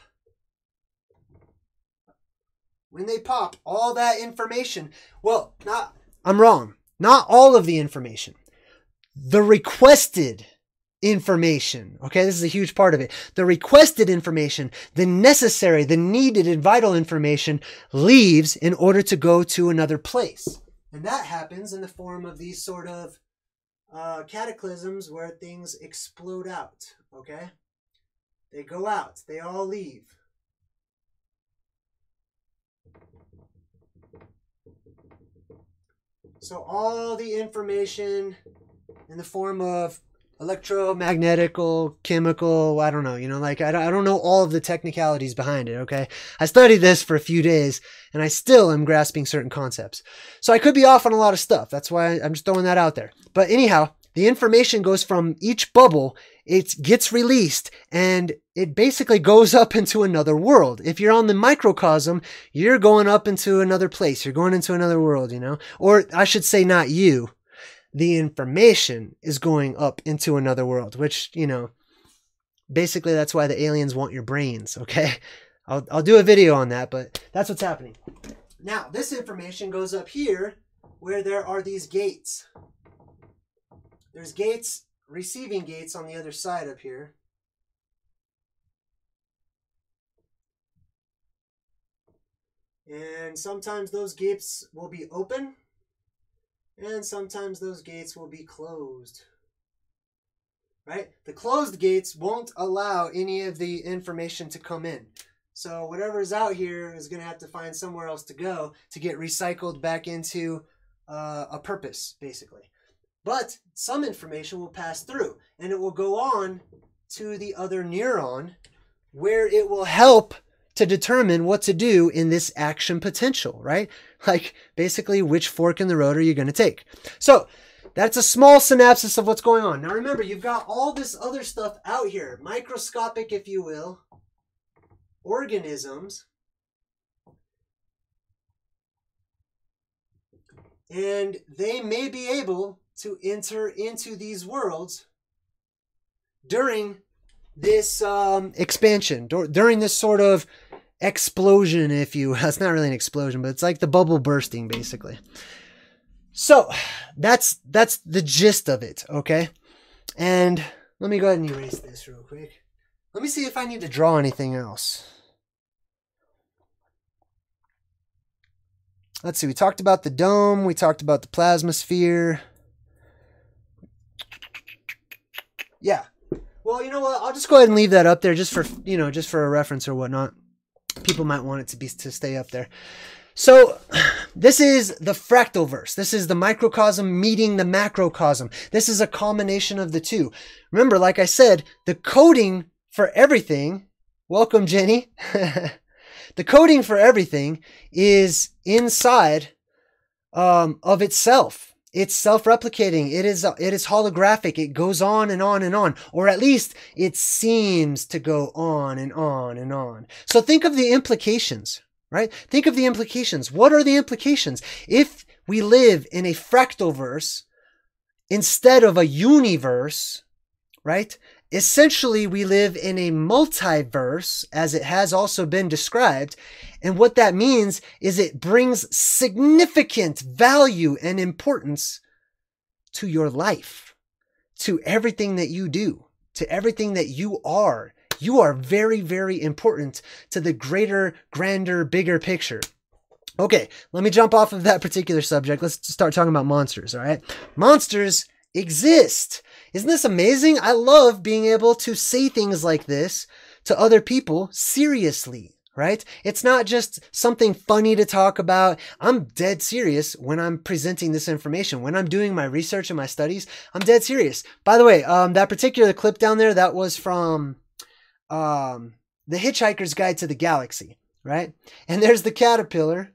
all that information. Well, I'm wrong. Not all of the information. The requested information, okay? This is a huge part of it. The requested information, the necessary, the needed and vital information leaves in order to go to another place. And that happens in the form of these sort of cataclysms where things explode out, okay? They go out, they all leave. So all the information in the form of electromagnetical, chemical, I don't know, you know, like I don't know all of the technicalities behind it, okay? I studied this for a few days and I still am grasping certain concepts. So I could be off on a lot of stuff. That's why I'm just throwing that out there. But anyhow, the information goes from each bubble, it gets released, and it basically goes up into another world. If you're on the microcosm, you're going up into another place. You're going into another world, you know? Or I should say not you. The information is going up into another world, which, you know, basically that's why the aliens want your brains, okay? I'll do a video on that, but that's what's happening. Now, this information goes up here where there are these gates. There's gates, receiving gates on the other side up here. And sometimes those gates will be open. And sometimes those gates will be closed, right? The closed gates won't allow any of the information to come in. So whatever is out here is going to have to find somewhere else to go to get recycled back into a purpose, basically. But some information will pass through, and it will go on to the other neuron where it will help to determine what to do in this action potential, right? Like, basically, which fork in the road are you going to take? So that's a small synopsis of what's going on. Now, remember, you've got all this other stuff out here, microscopic, if you will, organisms. And they may be able to enter into these worlds during this expansion, during this sort of explosion, if you will. It's not really an explosion, but it's like the bubble bursting, basically. So that's the gist of it, okay? And let me go ahead and erase this real quick. Let me see if I need to draw anything else. Let's see, we talked about the dome, we talked about the plasma sphere. Yeah. Well, you know what? I'll just go ahead and leave that up there just for, you know, just for a reference or whatnot. People might want it to stay up there. So this is the fractalverse. This is the microcosm meeting the macrocosm. This is a combination of the two. Remember, like I said, the coding for everything. Welcome, Jenny. The coding for everything is inside of itself. It's self-replicating. It is holographic. It goes on and on and on, or at least it seems to go on and on and on. So think of the implications, right? Think of the implications. What are the implications? If we live in a fractalverse instead of a universe, right? Essentially, we live in a multiverse, as it has also been described. And what that means is it brings significant value and importance to your life, to everything that you do, to everything that you are. You are very, very important to the greater, grander, bigger picture. Okay, let me jump off of that particular subject. Let's start talking about monsters, all right? Monsters exist. Isn't this amazing? I love being able to say things like this to other people seriously, right? It's not just something funny to talk about. I'm dead serious when I'm presenting this information. When I'm doing my research and my studies, I'm dead serious. By the way, that particular clip down there, that was from The Hitchhiker's Guide to the Galaxy, right? And there's the caterpillar.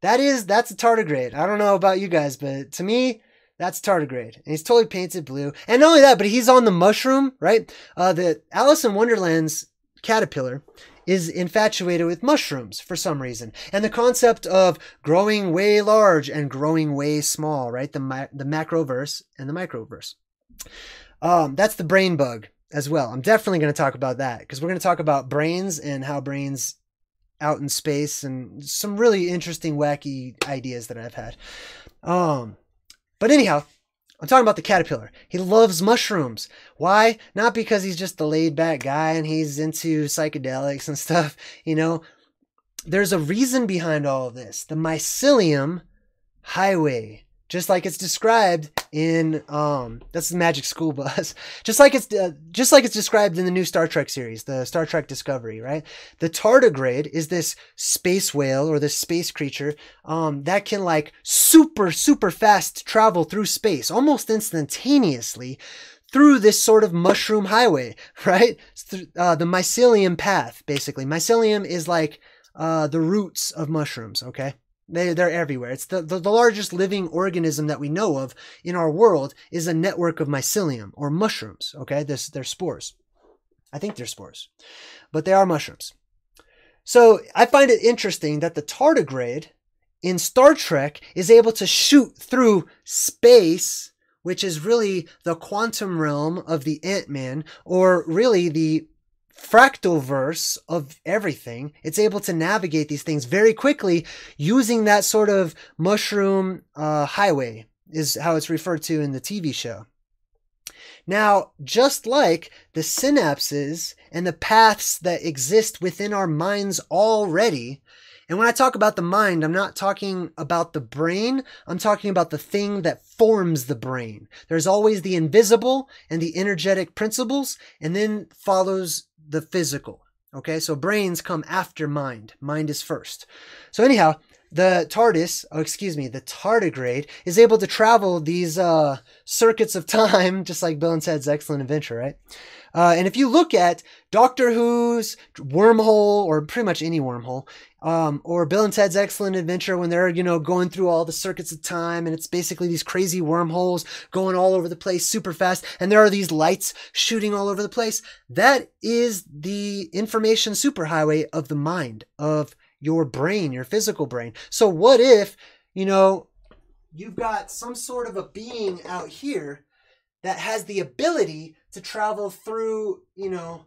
That's a tardigrade. I don't know about you guys, but to me, that's tardigrade, and he's totally painted blue. And not only that, but he's on the mushroom, right? The Alice in Wonderland's caterpillar is infatuated with mushrooms for some reason. And the concept of growing way large and growing way small, right? The macroverse and the microverse. That's the brain bug as well. I'm definitely going to talk about that because we're going to talk about brains and how brains out in space and some really interesting, wacky ideas that I've had. But anyhow, I'm talking about the caterpillar. He loves mushrooms. Why? Not because he's just the laid-back guy and he's into psychedelics and stuff, you know. There's a reason behind all of this. The mycelium highway, just like it's described in that's the Magic School Bus. just like it's described in the new Star Trek series, the Star Trek Discovery, right? The tardigrade is this space whale or this space creature that can like super fast travel through space almost instantaneously through this sort of mushroom highway, right? The mycelium path, basically. Mycelium is like the roots of mushrooms, okay? They're everywhere. It's the largest living organism that we know of in our world is a network of mycelium or mushrooms, okay? They're spores. I think they're spores, but they are mushrooms. So I find it interesting that the tardigrade in Star Trek is able to shoot through space, which is really the quantum realm of the Ant-Man, or really the fractalverse of everything. It's able to navigate these things very quickly using that sort of mushroom highway, is how it's referred to in the TV show. Now, just like the synapses and the paths that exist within our minds already, and when I talk about the mind, I'm not talking about the brain. I'm talking about the thing that forms the brain. There's always the invisible and the energetic principles, and then follows the physical. Okay, so brains come after mind. Mind is first. So anyhow, the TARDIS, the tardigrade, is able to travel these circuits of time, just like Bill and Ted's Excellent Adventure, right? And if you look at Doctor Who's wormhole, or pretty much any wormhole, or Bill and Ted's Excellent Adventure, when they're, you know, going through all the circuits of time, and it's basically these crazy wormholes going all over the place super fast, and there are these lights shooting all over the place, that is the information superhighway of the mind, of your brain, your physical brain. So what if, you know, you've got some sort of a being out here that has the ability to travel through, you know,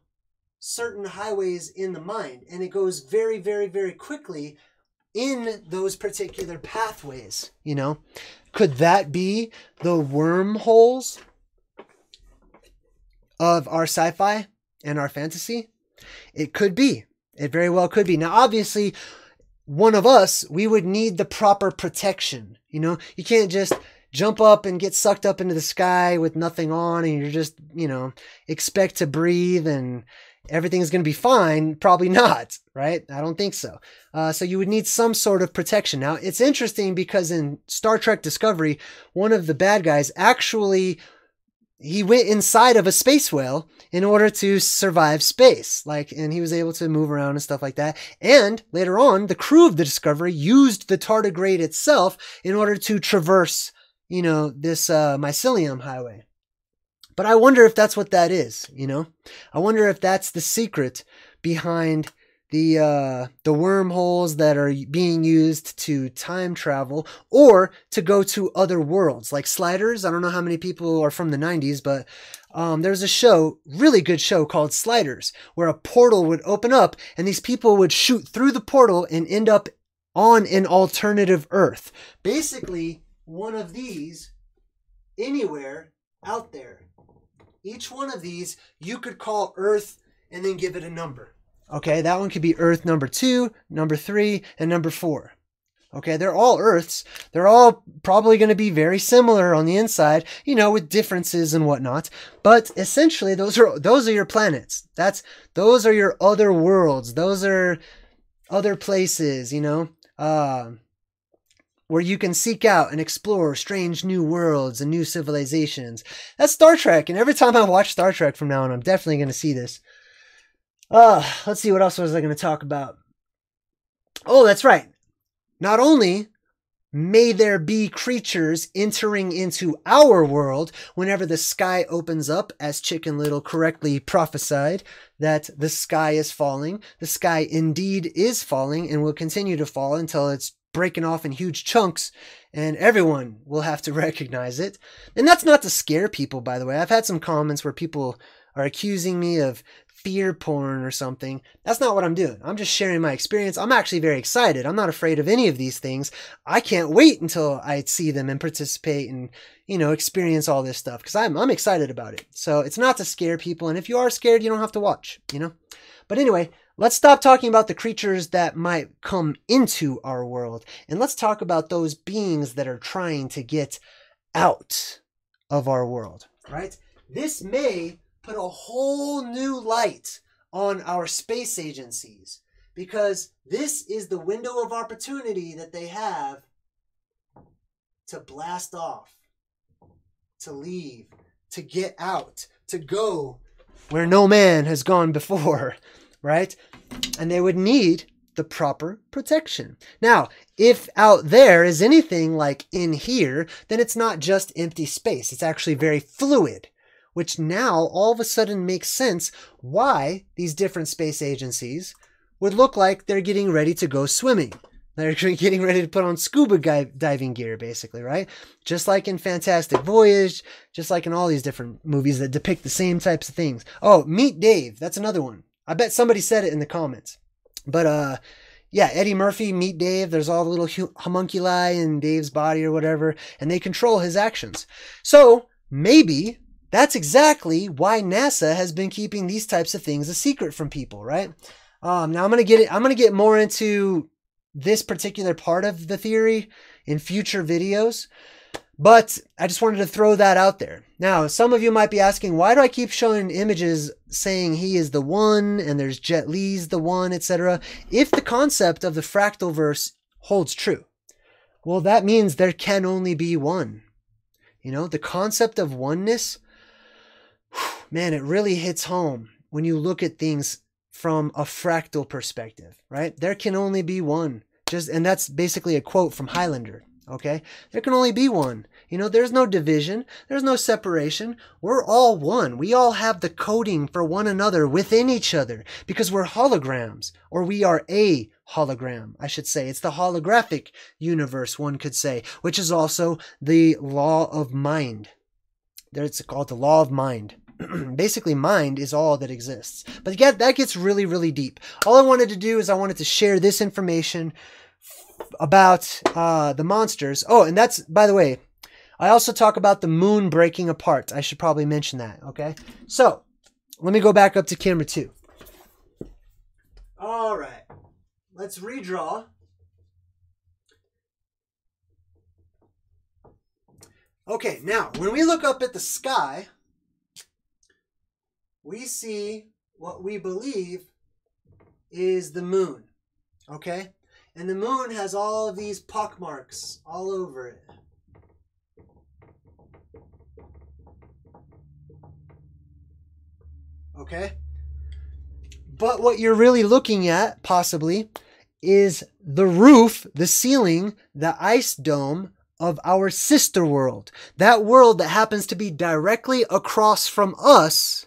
certain highways in the mind, and it goes very, very, very quickly in those particular pathways, you know? Could that be the wormholes of our sci-fi and our fantasy? It could be. It very well could be. Now, obviously, one of us, we would need the proper protection. You know, you can't just jump up and get sucked up into the sky with nothing on, and you're just, you know, expect to breathe and everything's going to be fine. Probably not, right? I don't think so. So you would need some sort of protection. Now, it's interesting because in Star Trek Discovery, one of the bad guys actually, he went inside of a space whale in order to survive space. Like, and he was able to move around and stuff like that. And later on, the crew of the Discovery used the tardigrade itself in order to traverse, you know, this mycelium highway. But I wonder if that's what that is, you know? I wonder if that's the secret behind the wormholes that are being used to time travel or to go to other worlds, like Sliders. I don't know how many people are from the 90s, but there's a show, really good show, called Sliders, where a portal would open up and these people would shoot through the portal and end up on an alternative Earth. Basically, one of these anywhere out there. Each one of these you could call Earth and then give it a number. Okay, that one could be Earth number 2, number 3, and number 4. Okay, they're all Earths. They're all probably going to be very similar on the inside, you know, with differences and whatnot. But essentially, those are your planets. Those are your other worlds. Those are other places, you know, where you can seek out and explore strange new worlds and new civilizations. That's Star Trek, and every time I watch Star Trek from now on, I'm definitely going to see this. Let's see, what else was I going to talk about? Oh, that's right. Not only may there be creatures entering into our world whenever the sky opens up, as Chicken Little correctly prophesied, that the sky is falling. The sky indeed is falling and will continue to fall until it's breaking off in huge chunks, and everyone will have to recognize it. And that's not to scare people, by the way. I've had some comments where people are accusing me of fear porn or something. That's not what I'm doing. I'm just sharing my experience. I'm actually very excited. I'm not afraid of any of these things. I can't wait until I see them and participate and, you know, experience all this stuff, because I'm excited about it. So it's not to scare people. And if you are scared, you don't have to watch, you know? But anyway, let's stop talking about the creatures that might come into our world. And let's talk about those beings that are trying to get out of our world, right? This may put a whole new light on our space agencies, because this is the window of opportunity that they have to blast off, to leave, to get out, to go where no man has gone before, right? And they would need the proper protection. Now, if out there is anything like in here, then it's not just empty space. It's actually very fluid, which now all of a sudden makes sense why these different space agencies would look like they're getting ready to go swimming. They're getting ready to put on scuba diving gear, basically, right? Just like in Fantastic Voyage, just like in all these different movies that depict the same types of things. Oh, Meet Dave. That's another one. I bet somebody said it in the comments. But yeah, Eddie Murphy, Meet Dave. There's all the little homunculi in Dave's body or whatever, and they control his actions. So maybe that's exactly why NASA has been keeping these types of things a secret from people, right? Now I'm gonna get more into this particular part of the theory in future videos, but I just wanted to throw that out there. Now, some of you might be asking, why do I keep showing images saying he is the one and there's Jet Li's the one, etc.? If the concept of the fractalverse holds true. Well, that means there can only be one. You know, the concept of oneness, man, it really hits home when you look at things from a fractal perspective, right? There can only be one. And that's basically a quote from Highlander, okay? There can only be one. You know, there's no division. There's no separation. We're all one. We all have the coding for one another within each other because we're holograms, or we are a hologram, I should say. It's the holographic universe, one could say, which is also the law of mind. It's called the law of mind. Basically, mind is all that exists. But yeah, that gets really, really deep. All I wanted to do is I wanted to share this information about the monsters. Oh, and that's, by the way, I also talk about the moon breaking apart. I should probably mention that, okay? So, let me go back up to camera 2. All right. Let's redraw. Okay, now, when we look up at the sky, we see what we believe is the moon, okay? And the moon has all of these pockmarks all over it. Okay? But what you're really looking at, possibly, is the roof, the ceiling, the ice dome of our sister world. That world that happens to be directly across from us,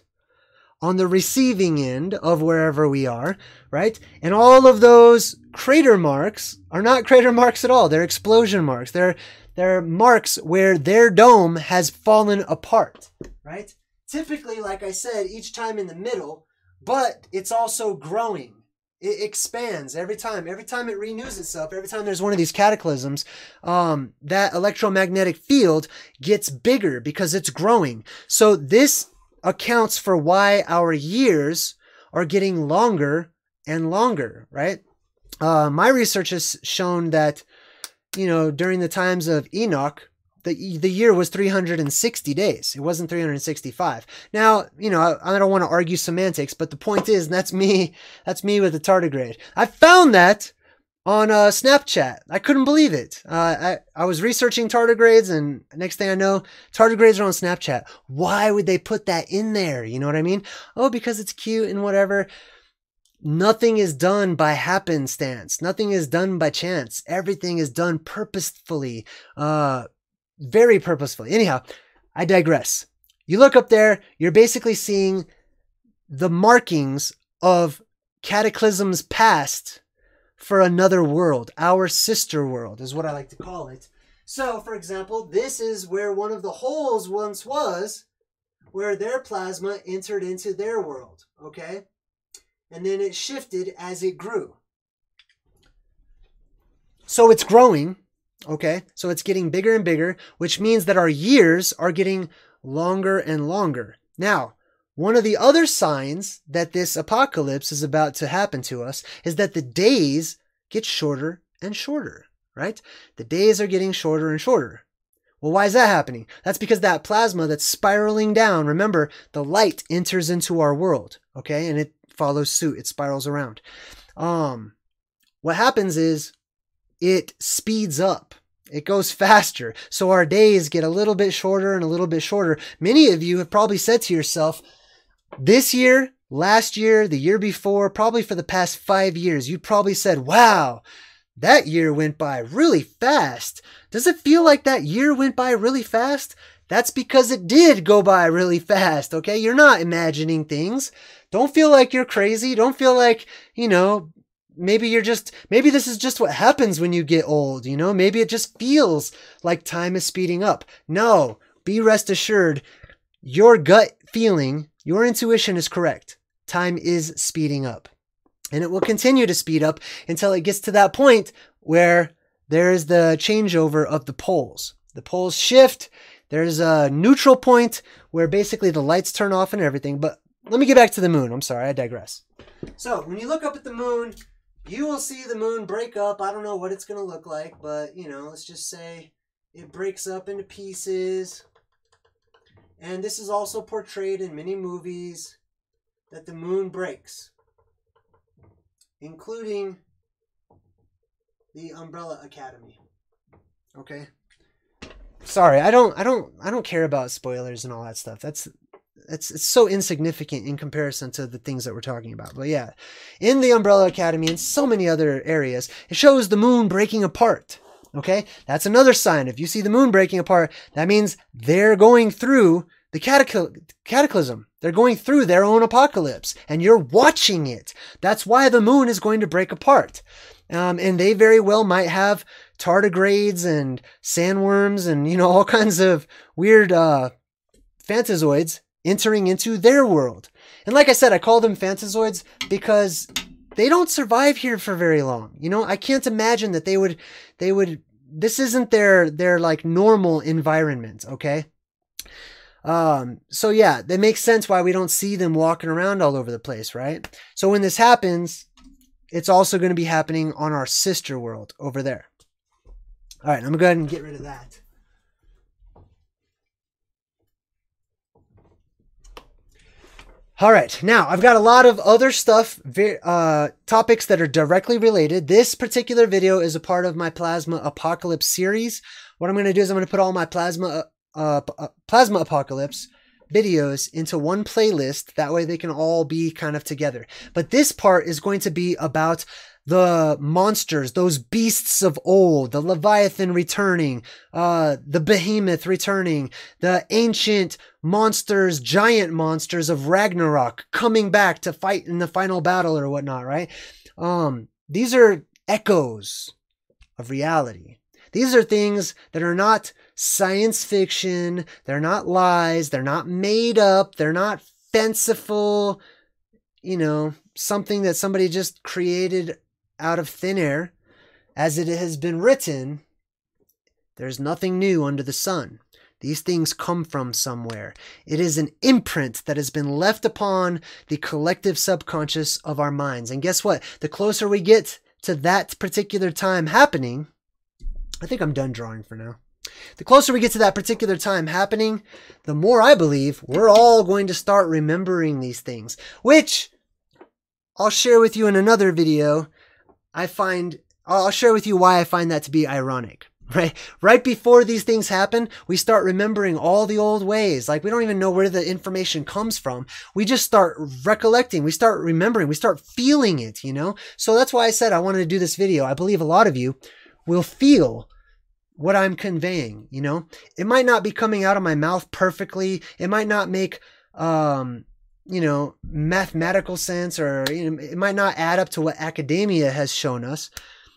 on the receiving end of wherever we are, right? And all of those crater marks are not crater marks at all. They're explosion marks. They're marks where their dome has fallen apart, right? Typically, like I said, each time in the middle, but it's also growing. It expands every time. Every time it renews itself, every time there's one of these cataclysms, that electromagnetic field gets bigger because it's growing. So this accounts for why our years are getting longer and longer, right? My research has shown that, you know, during the times of Enoch, the year was 360 days. It wasn't 365. Now, you know, I don't want to argue semantics, but the point is, and that's me with the tardigrade. I found that on Snapchat. I couldn't believe it. I was researching tardigrades, and next thing I know, tardigrades are on Snapchat. Why would they put that in there? You know what I mean? Oh, because it's cute and whatever. Nothing is done by happenstance. Nothing is done by chance. Everything is done purposefully, very purposefully. Anyhow, I digress. You look up there, you're basically seeing the markings of cataclysms past for another world. Our sister world is what I like to call it. So, for example, this is where one of the holes once was, where their plasma entered into their world, okay? And then it shifted as it grew. So it's growing, okay? So it's getting bigger and bigger, which means that our years are getting longer and longer. Now, one of the other signs that this apocalypse is about to happen to us is that the days get shorter and shorter, right? The days are getting shorter and shorter. Well, why is that happening? That's because that plasma that's spiraling down, remember, the light enters into our world, okay? And it follows suit. It spirals around. What happens is it speeds up. It goes faster. So our days get a little bit shorter and a little bit shorter. Many of you have probably said to yourself, this year, last year, the year before, probably for the past 5 years, you probably said, wow, that year went by really fast. Does it feel like that year went by really fast? That's because it did go by really fast, okay? You're not imagining things. Don't feel like you're crazy. Don't feel like, you know, maybe this is just what happens when you get old, you know? Maybe it just feels like time is speeding up. No, be rest assured, your gut feeling, your intuition is correct. Time is speeding up. And it will continue to speed up until it gets to that point where there is the changeover of the poles. The poles shift. There's a neutral point where basically the lights turn off and everything. But let me get back to the moon. I'm sorry, I digress. So when you look up at the moon, you will see the moon break up. I don't know what it's going to look like, but, you know, let's just say it breaks up into pieces. And this is also portrayed in many movies that the moon breaks, including the Umbrella Academy. Okay. Sorry, I don't care about spoilers and all that stuff. It's so insignificant in comparison to the things that we're talking about. But yeah, in the Umbrella Academy and so many other areas, it shows the moon breaking apart. Okay, that's another sign. If you see the moon breaking apart, that means they're going through the cataclysm. They're going through their own apocalypse, and you're watching it. That's why the moon is going to break apart. And they very well might have tardigrades and sandworms and, you know, all kinds of weird Fantazoids entering into their world. And like I said, I call them Fantazoids because they don't survive here for very long. You know, I can't imagine that they would, this isn't their like normal environment. Okay. So yeah, that makes sense why we don't see them walking around all over the place. Right. So when this happens, it's also going to be happening on our sister world over there. All right. I'm going to go ahead and get rid of that. All right, now I've got a lot of other stuff, topics that are directly related. This particular video is a part of my Plasma Apocalypse series. What I'm going to do is I'm going to put all my Plasma Apocalypse videos into one playlist. That way they can all be kind of together. But this part is going to be about the monsters, those beasts of old, the Leviathan returning, the Behemoth returning, the ancient monsters, giant monsters of Ragnarok coming back to fight in the final battle or whatnot, right? These are echoes of reality. These are things that are not science fiction. They're not lies. They're not made up. They're not fanciful, you know, something that somebody just created out of thin air. As it has been written, there's nothing new under the sun. These things come from somewhere. It is an imprint that has been left upon the collective subconscious of our minds. And guess what? The closer we get to that particular time happening, I think I'm done drawing for now. The closer we get to that particular time happening, the more I believe we're all going to start remembering these things, which I'll share with you in another video. I'll share with you why I find that to be ironic, right? Right before these things happen, we start remembering all the old ways. Like, we don't even know where the information comes from. We just start recollecting. We start remembering. We start feeling it, you know? So that's why I said I wanted to do this video. I believe a lot of you will feel what I'm conveying, you know? It might not be coming out of my mouth perfectly. It might not make, you know, mathematical sense, or, you know, it might not add up to what academia has shown us.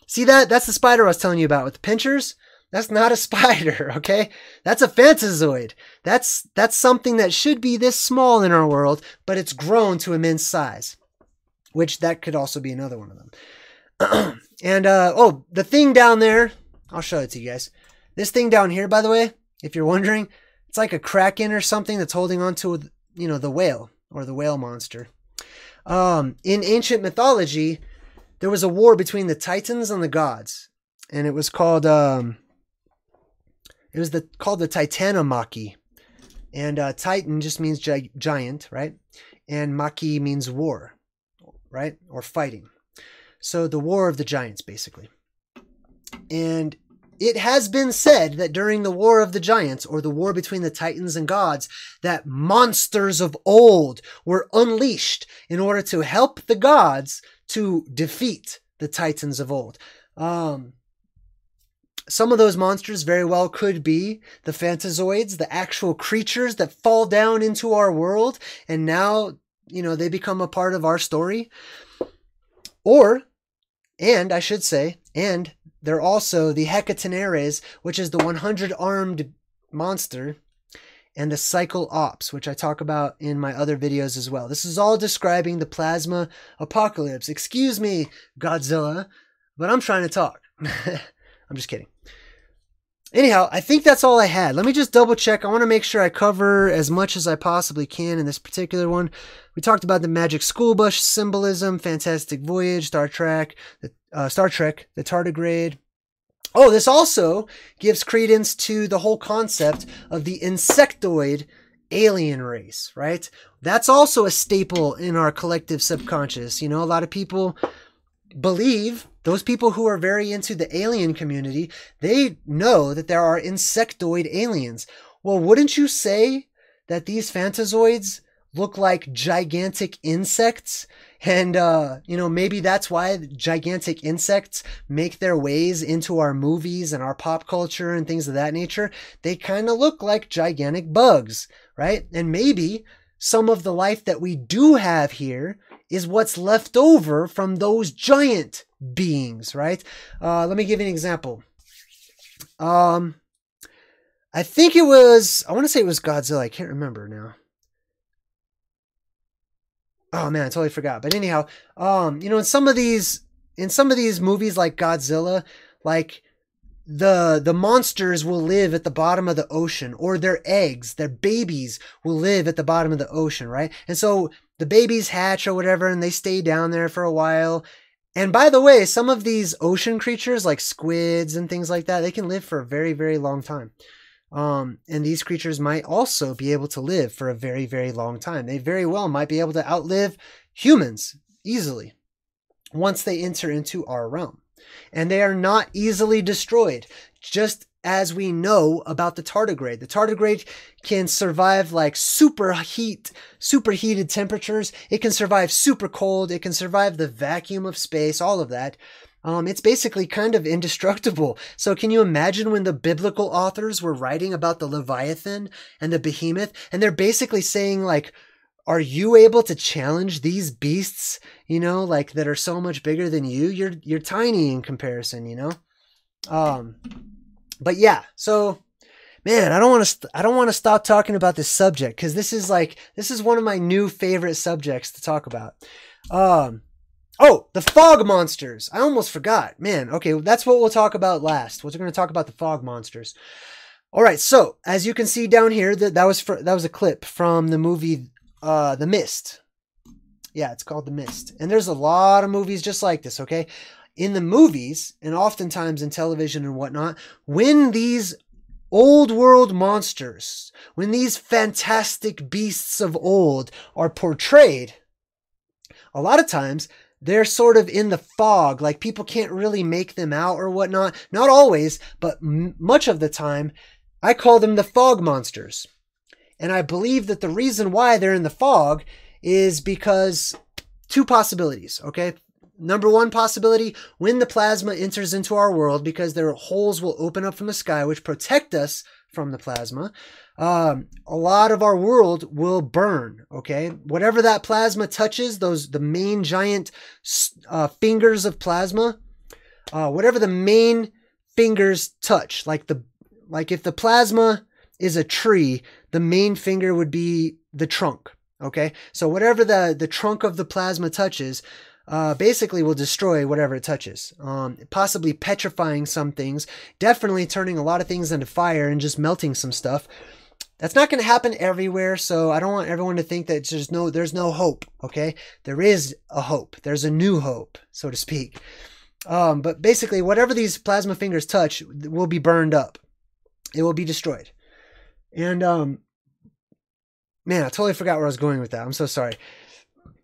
See that? That's the spider I was telling you about with the pinchers. That's not a spider, okay? That's a Fantazoid. That's something that should be this small in our world, but it's grown to immense size, which that could also be another one of them. And, oh, the thing down there, I'll show it to you guys. This thing down here, by the way, if you're wondering, it's like a kraken or something that's holding on to, you know, the whale, or the whale monster. In ancient mythology, there was a war between the Titans and the gods, and it was called the Titanomachy. And Titan just means giant, right? And Maki means war, right? Or fighting. So the war of the giants, basically. And it has been said that during the War of the Giants, or the war between the Titans and gods, that monsters of old were unleashed in order to help the gods to defeat the Titans of old. Some of those monsters very well could be the Fantazoids, the actual creatures that fall down into our world, and now, you know, they become a part of our story. And they're also the Hecatenares, which is the 100-armed monster, and the Cyclops, which I talk about in my other videos as well. This is all describing the Plasma Apocalypse. Excuse me, Godzilla, but I'm trying to talk. I'm just kidding. Anyhow, I think that's all I had. Let me just double check. I want to make sure I cover as much as I possibly can in this particular one. We talked about the magic school bus symbolism, Fantastic Voyage, Star Trek, the tardigrade. Oh, this also gives credence to the whole concept of the insectoid alien race, right? That's also a staple in our collective subconscious. You know, a lot of people believe, those people who are very into the alien community, they know that there are insectoid aliens. Well, wouldn't you say that these Fantazoids look like gigantic insects? And, you know, maybe that's why gigantic insects make their ways into our movies and our pop culture and things of that nature. They kind of look like gigantic bugs, right? And maybe some of the life that we do have here is what's left over from those giant beings, right? Let me give you an example. I think it was, I want to say it was Godzilla. I can't remember now. Oh man, I totally forgot. But anyhow, you know, in some of these movies like Godzilla, like the monsters will live at the bottom of the ocean, or their eggs, their babies will live at the bottom of the ocean, right? And so the babies hatch or whatever, and they stay down there for a while. And by the way, some of these ocean creatures like squids and things like that, they can live for a very, very long time. And these creatures might also be able to live for a very, very long time. They very well might be able to outlive humans easily once they enter into our realm. And they are not easily destroyed, just as we know about the tardigrade. The tardigrade can survive like superheated temperatures. It can survive super cold. It can survive the vacuum of space, all of that. It's basically kind of indestructible. So can you imagine when the biblical authors were writing about the Leviathan and the Behemoth, and they're basically saying like, are you able to challenge these beasts, you know, like that are so much bigger than you? You're tiny in comparison, you know? But yeah, so man, I don't want to stop talking about this subject, because this is one of my new favorite subjects to talk about. Oh, the fog monsters. I almost forgot. Man, okay, that's what we'll talk about last. We're going to talk about the fog monsters. All right, so as you can see down here, that was a clip from the movie The Mist. Yeah, it's called The Mist. And there's a lot of movies just like this, okay? In the movies, and oftentimes in television and whatnot, when these old world monsters, when these fantastic beasts of old are portrayed, a lot of times they're sort of in the fog, like people can't really make them out or whatnot. Not always, but much of the time. I call them the fog monsters. And I believe that the reason why they're in the fog is because two possibilities, okay? Number one possibility, when the plasma enters into our world, because their holes will open up from the sky, which protect us from the plasma, a lot of our world will burn, okay? Whatever that plasma touches, the main giant fingers of plasma, whatever the main fingers touch, like if the plasma is a tree, the main finger would be the trunk, okay? So whatever the trunk of the plasma touches, basically will destroy whatever it touches, possibly petrifying some things, definitely turning a lot of things into fire and just melting some stuff. That's not going to happen everywhere, so I don't want everyone to think that there's no hope, okay? There is a hope. There's a new hope, so to speak. But basically, whatever these plasma fingers touch will be burned up. It will be destroyed. And, man, I totally forgot where I was going with that. I'm so sorry.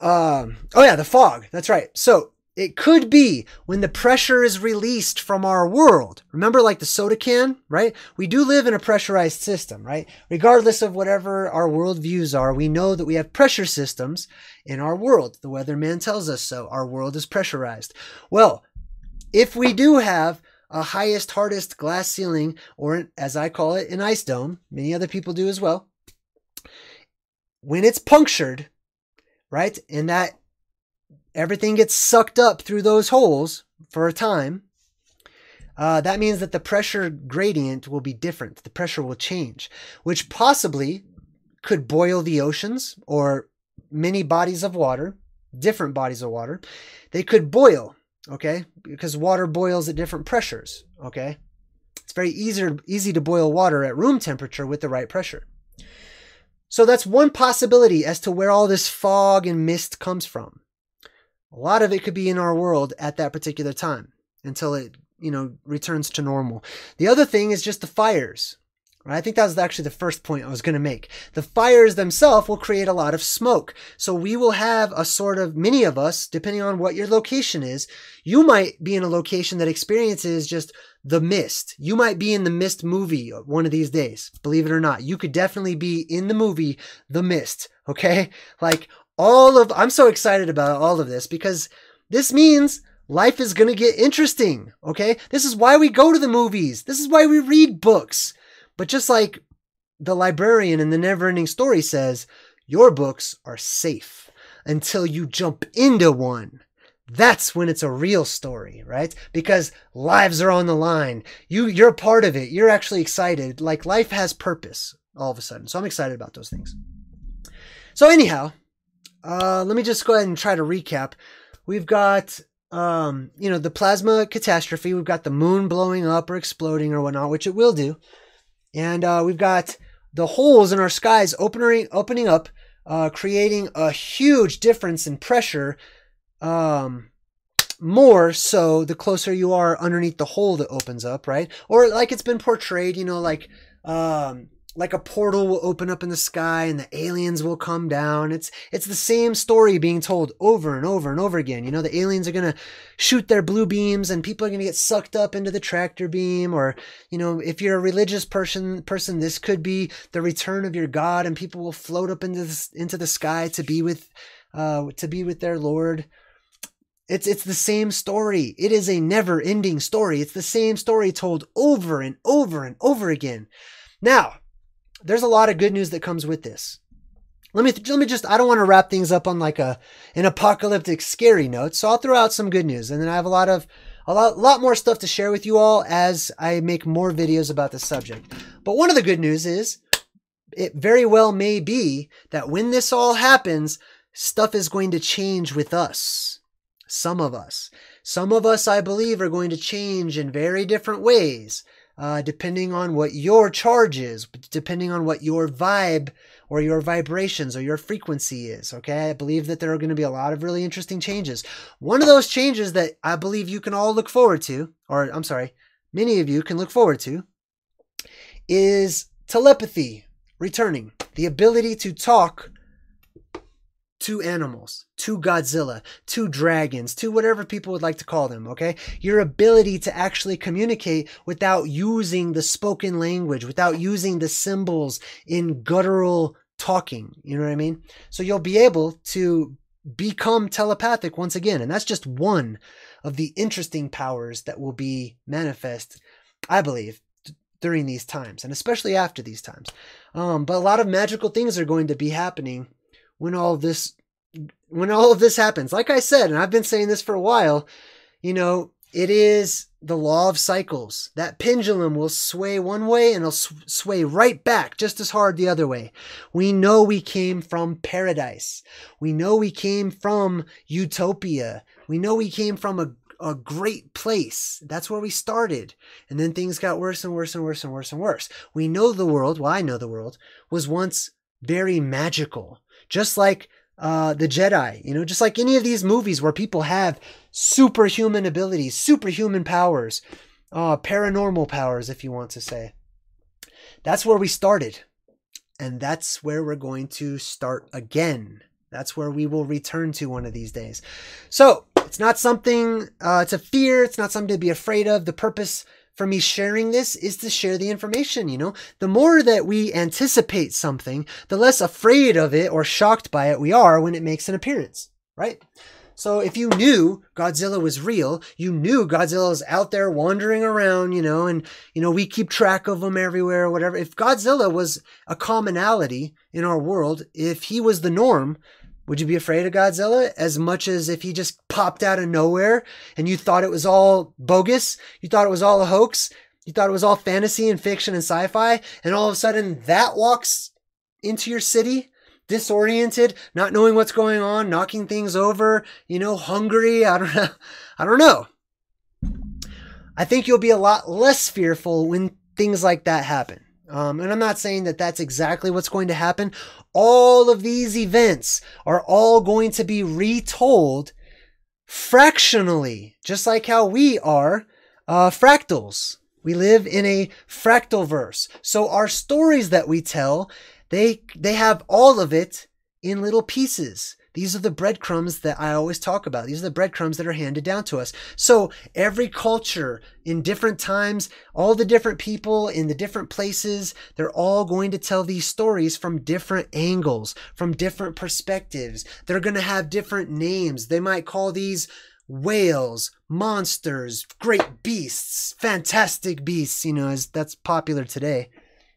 Oh yeah, the fog. That's right. So it could be when the pressure is released from our world. Remember, like the soda can, right? We do live in a pressurized system, right? Regardless of whatever our worldviews are, we know that we have pressure systems in our world. The weatherman tells us so. Our world is pressurized. Well, if we do have a highest, hardest glass ceiling, or as I call it, an ice dome, many other people do as well, when it's punctured, right? And that everything gets sucked up through those holes for a time. That means that the pressure gradient will be different. The pressure will change, which possibly could boil the oceans or many bodies of water, different bodies of water. They could boil, okay? Because water boils at different pressures, okay? It's very easy to boil water at room temperature with the right pressure. So that's one possibility as to where all this fog and mist comes from. A lot of it could be in our world at that particular time until it, you know, returns to normal. The other thing is just the fires. I think that was actually the first point I was going to make. The fires themselves will create a lot of smoke. So we will have a sort of, many of us, depending on what your location is, you might be in a location that experiences just the mist. You might be in the Mist movie one of these days, believe it or not. You could definitely be in the movie The Mist, okay? Like all of, I'm so excited about all of this because this means life is going to get interesting, okay? This is why we go to the movies. This is why we read books. But just like the librarian in the Neverending Story says, your books are safe until you jump into one. That's when it's a real story, right? Because lives are on the line. You're part of it. You're actually excited. Like life has purpose all of a sudden. So I'm excited about those things. So anyhow, let me just go ahead and try to recap. We've got you know, the plasma catastrophe. We've got the moon blowing up or exploding or whatnot, which it will do. And we've got the holes in our skies opening up, creating a huge difference in pressure, more so the closer you are underneath the hole that opens up, right? Or like it's been portrayed, you know, like a portal will open up in the sky and the aliens will come down. It's the same story being told over and over and over again. You know, the aliens are going to shoot their blue beams and people are going to get sucked up into the tractor beam. Or, you know, if you're a religious person, this could be the return of your God and people will float up into the sky to be with their Lord. It's the same story. It is a never ending story. It's the same story told over and over and over again. Now, there's a lot of good news that comes with this. Let me just, I don't want to wrap things up on like an apocalyptic scary note. So I'll throw out some good news and then I have a lot more stuff to share with you all as I make more videos about this subject. But one of the good news is it very well may be that when this all happens, stuff is going to change with us. Some of us. Some of us, I believe, are going to change in very different ways. Depending on what your charge is, depending on what your vibe or your vibrations or your frequency is, okay? I believe that there are going to be a lot of really interesting changes. One of those changes that I believe you can all look forward to, or I'm sorry, many of you can look forward to, is telepathy returning. The ability to talk to animals, to Godzilla, to dragons, to whatever people would like to call them, okay? Your ability to actually communicate without using the spoken language, without using the symbols in guttural talking, you know what I mean? So you'll be able to become telepathic once again, and that's just one of the interesting powers that will be manifest, I believe, during these times, and especially after these times. But a lot of magical things are going to be happening when all of this happens. Like I said, and I've been saying this for a while, you know, it is the law of cycles. That pendulum will sway one way and it'll sway right back just as hard the other way. We know we came from paradise. We know we came from utopia. We know we came from a great place. That's where we started. And then things got worse and worse and worse and worse and worse. We know the world, well, I know the world, was once very magical. Just like the Jedi, you know, just like any of these movies where people have superhuman abilities, superhuman powers, paranormal powers, if you want to say. That's where we started. And that's where we're going to start again. That's where we will return to one of these days. So it's not something, it's a fear. It's not something to be afraid of. The purpose for me sharing this is to share the information, you know? The more that we anticipate something, the less afraid of it or shocked by it we are when it makes an appearance, right? So if you knew Godzilla was real, you knew Godzilla was out there wandering around, you know, and, you know, we keep track of him everywhere or whatever. If Godzilla was a commonality in our world, if he was the norm, would you be afraid of Godzilla as much as if he just popped out of nowhere and you thought it was all bogus? You thought it was all a hoax? You thought it was all fantasy and fiction and sci-fi? And all of a sudden that walks into your city, disoriented, not knowing what's going on, knocking things over, you know, hungry. I don't know. I don't know. I think you'll be a lot less fearful when things like that happen. And I'm not saying that that's exactly what's going to happen. All of these events are all going to be retold fractionally, just like how we are fractals. We live in a fractalverse. So our stories that we tell, they have all of it in little pieces. These are the breadcrumbs that I always talk about. These are the breadcrumbs that are handed down to us. So every culture in different times, all the different people in the different places, they're all going to tell these stories from different angles, from different perspectives. They're going to have different names. They might call these whales, monsters, great beasts, fantastic beasts, you know, that's popular today.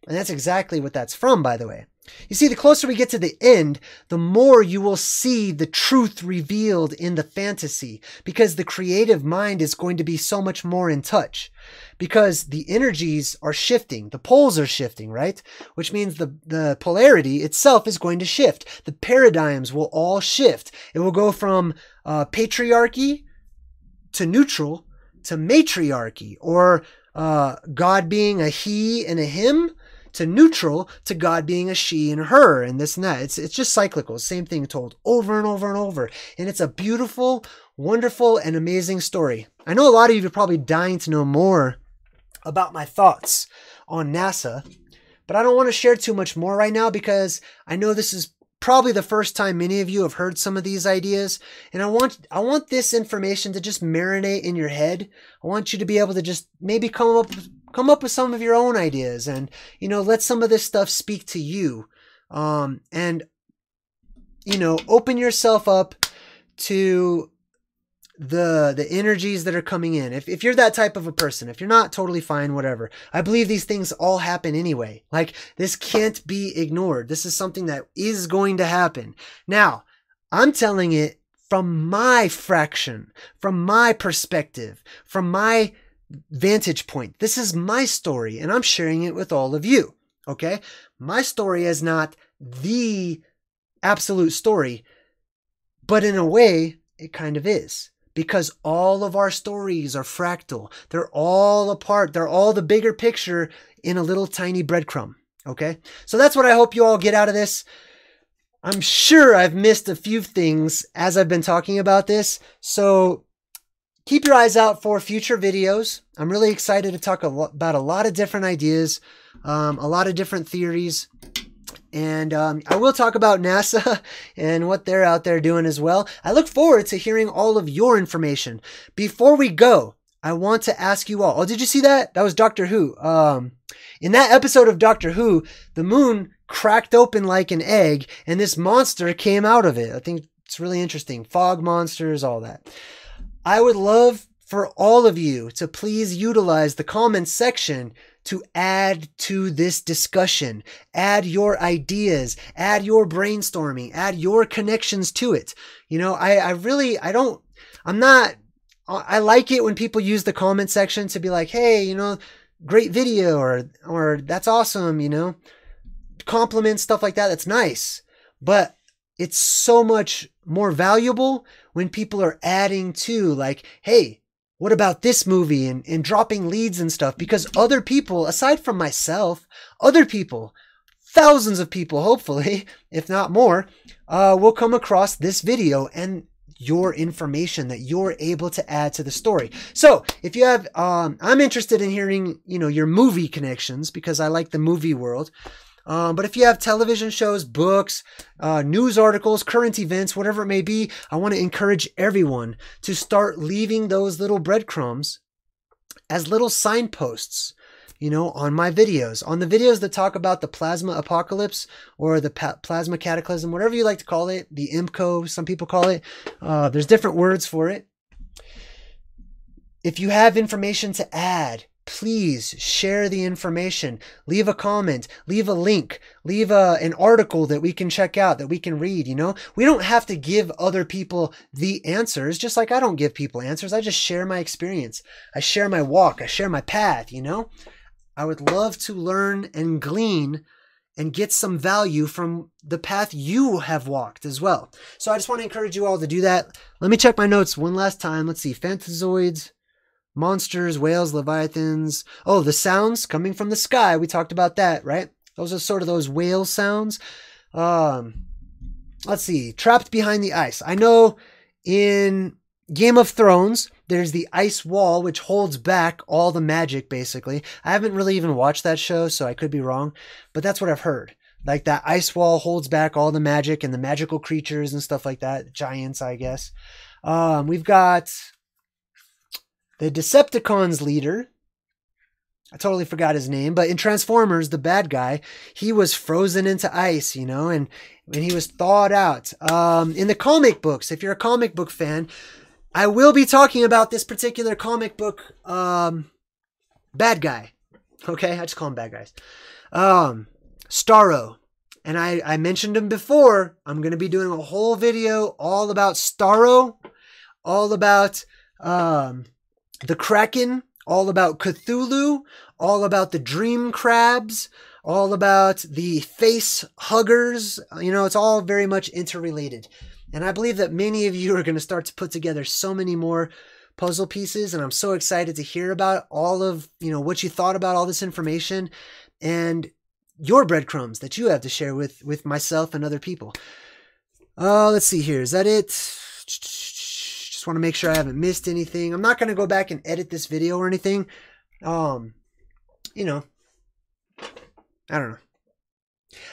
And that's exactly what that's from, by the way. You see, the closer we get to the end, the more you will see the truth revealed in the fantasy, because the creative mind is going to be so much more in touch, because the energies are shifting. The poles are shifting, right? Which means the polarity itself is going to shift. The paradigms will all shift. It will go from patriarchy to neutral to matriarchy, or God being a he and a him, to neutral, to God being a she and her, and this and that. It's just cyclical. Same thing told over and over and over. And it's a beautiful, wonderful, and amazing story. I know a lot of you are probably dying to know more about my thoughts on NASA, but I don't want to share too much more right now, because I know this is probably the first time many of you have heard some of these ideas. And I want this information to just marinate in your head. I want you to be able to just maybe come up with some of your own ideas, and, you know, let some of this stuff speak to you, and, you know, open yourself up to the energies that are coming in. If you're that type of a person, if you're not, totally fine, whatever. I believe these things all happen anyway. Like, this can't be ignored. This is something that is going to happen. Now, I'm telling it from my fraction, from my perspective, from my vantage point. This is my story, and I'm sharing it with all of you. Okay? My story is not the absolute story, but in a way, it kind of is, because all of our stories are fractal. They're all apart. They're all the bigger picture in a little tiny breadcrumb. Okay? So that's what I hope you all get out of this. I'm sure I've missed a few things as I've been talking about this, so keep your eyes out for future videos. I'm really excited to talk about a lot of different ideas, a lot of different theories. And I will talk about NASA and what they're out there doing as well. I look forward to hearing all of your information. Before we go, I want to ask you all. Oh, did you see that? That was Doctor Who. In that episode of Doctor Who, the moon cracked open like an egg, and this monster came out of it. I think it's really interesting. Fog monsters, all that. I would love for all of you to please utilize the comments section to add to this discussion, add your ideas, add your brainstorming, add your connections to it. You know, I like it when people use the comment section to be like, hey, you know, great video, or that's awesome, you know, compliments, stuff like that. That's nice. But it's so much more valuable when people are adding to, like, hey, what about this movie, and dropping leads and stuff, because other people, aside from myself, other people, thousands of people, hopefully, if not more, will come across this video and your information that you're able to add to the story. So if you have, I'm interested in hearing, you know, your movie connections, because I like the movie world. But if you have television shows, books, news articles, current events, whatever it may be, I want to encourage everyone to start leaving those little breadcrumbs as little signposts, you know, on my videos. On the videos that talk about the plasma apocalypse, or the plasma cataclysm, whatever you like to call it, the IMCO, some people call it. There's different words for it. If you have information to add, please share the information, leave a comment, leave a link, leave an article that we can check out, that we can read, you know? We don't have to give other people the answers, just like I don't give people answers. I just share my experience. I share my walk. I share my path, you know? I would love to learn and glean and get some value from the path you have walked as well. So I just want to encourage you all to do that. Let me check my notes one last time. Let's see, Fantazoids, monsters, whales, leviathans. Oh, the sounds coming from the sky. We talked about that, right? Those are sort of those whale sounds. Let's see. Trapped behind the ice. I know in Game of Thrones, There's the ice wall, which holds back all the magic, basically. I haven't really even watched that show, so I could be wrong, but that's what I've heard. Like, that ice wall holds back all the magic and the magical creatures and stuff like that. Giants, I guess. We've got the Decepticons leader. I totally forgot his name, but in Transformers, the bad guy, he was frozen into ice, you know, and he was thawed out. In the comic books, if you're a comic book fan, I will be talking about this particular comic book bad guy. Okay, I just call him bad guys. Starro. And I mentioned him before. I'm going to be doing a whole video all about Starro, all about the Kraken, all about Cthulhu, all about the Dream Crabs, all about the Face Huggers. You know, it's all very much interrelated. And I believe that many of you are going to start to put together so many more puzzle pieces. And I'm so excited to hear about all of, you know, what you thought about all this information and your breadcrumbs that you have to share with myself and other people. Let's see here. Is that it? Want to make sure I haven't missed anything. I'm not going to go back and edit this video or anything. You know, I don't know.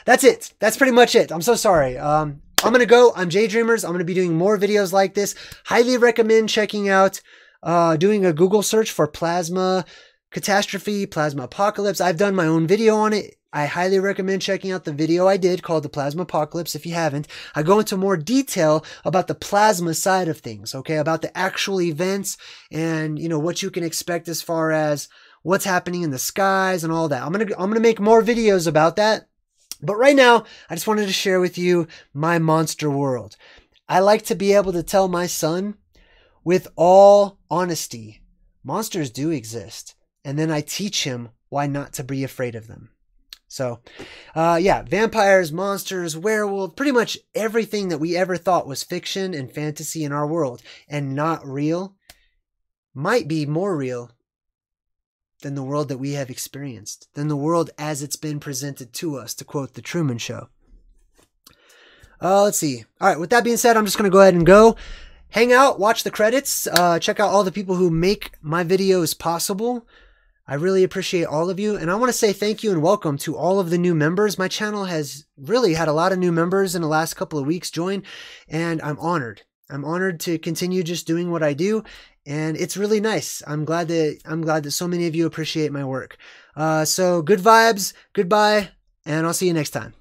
That's it. That's pretty much it. I'm so sorry. I'm going to go. I'm Jay Dreamers. I'm going to be doing more videos like this. Highly recommend checking out, doing a Google search for Plasma Catastrophe, Plasma Apocalypse. I've done my own video on it. I highly recommend checking out the video I did called The Plasma Apocalypse if you haven't. I go into more detail about the plasma side of things, okay? About the actual events and, you know, what you can expect as far as what's happening in the skies and all that. I'm going to make more videos about that. But right now, I just wanted to share with you my monster world. I like to be able to tell my son with all honesty, monsters do exist. And then I teach him why not to be afraid of them. So, yeah, vampires, monsters, werewolf, pretty much everything that we ever thought was fiction and fantasy in our world and not real might be more real than the world that we have experienced, than the world as it's been presented to us, to quote The Truman Show. Let's see. All right, with that being said, I'm just going to go ahead and go. Hang out, watch the credits, check out all the people who make my videos possible. I really appreciate all of you, and I want to say thank you and welcome to all of the new members. My channel has really had a lot of new members in the last couple of weeks join, and I'm honored. I'm honored to continue just doing what I do, and it's really nice. I'm glad that so many of you appreciate my work. So good vibes, goodbye, and I'll see you next time.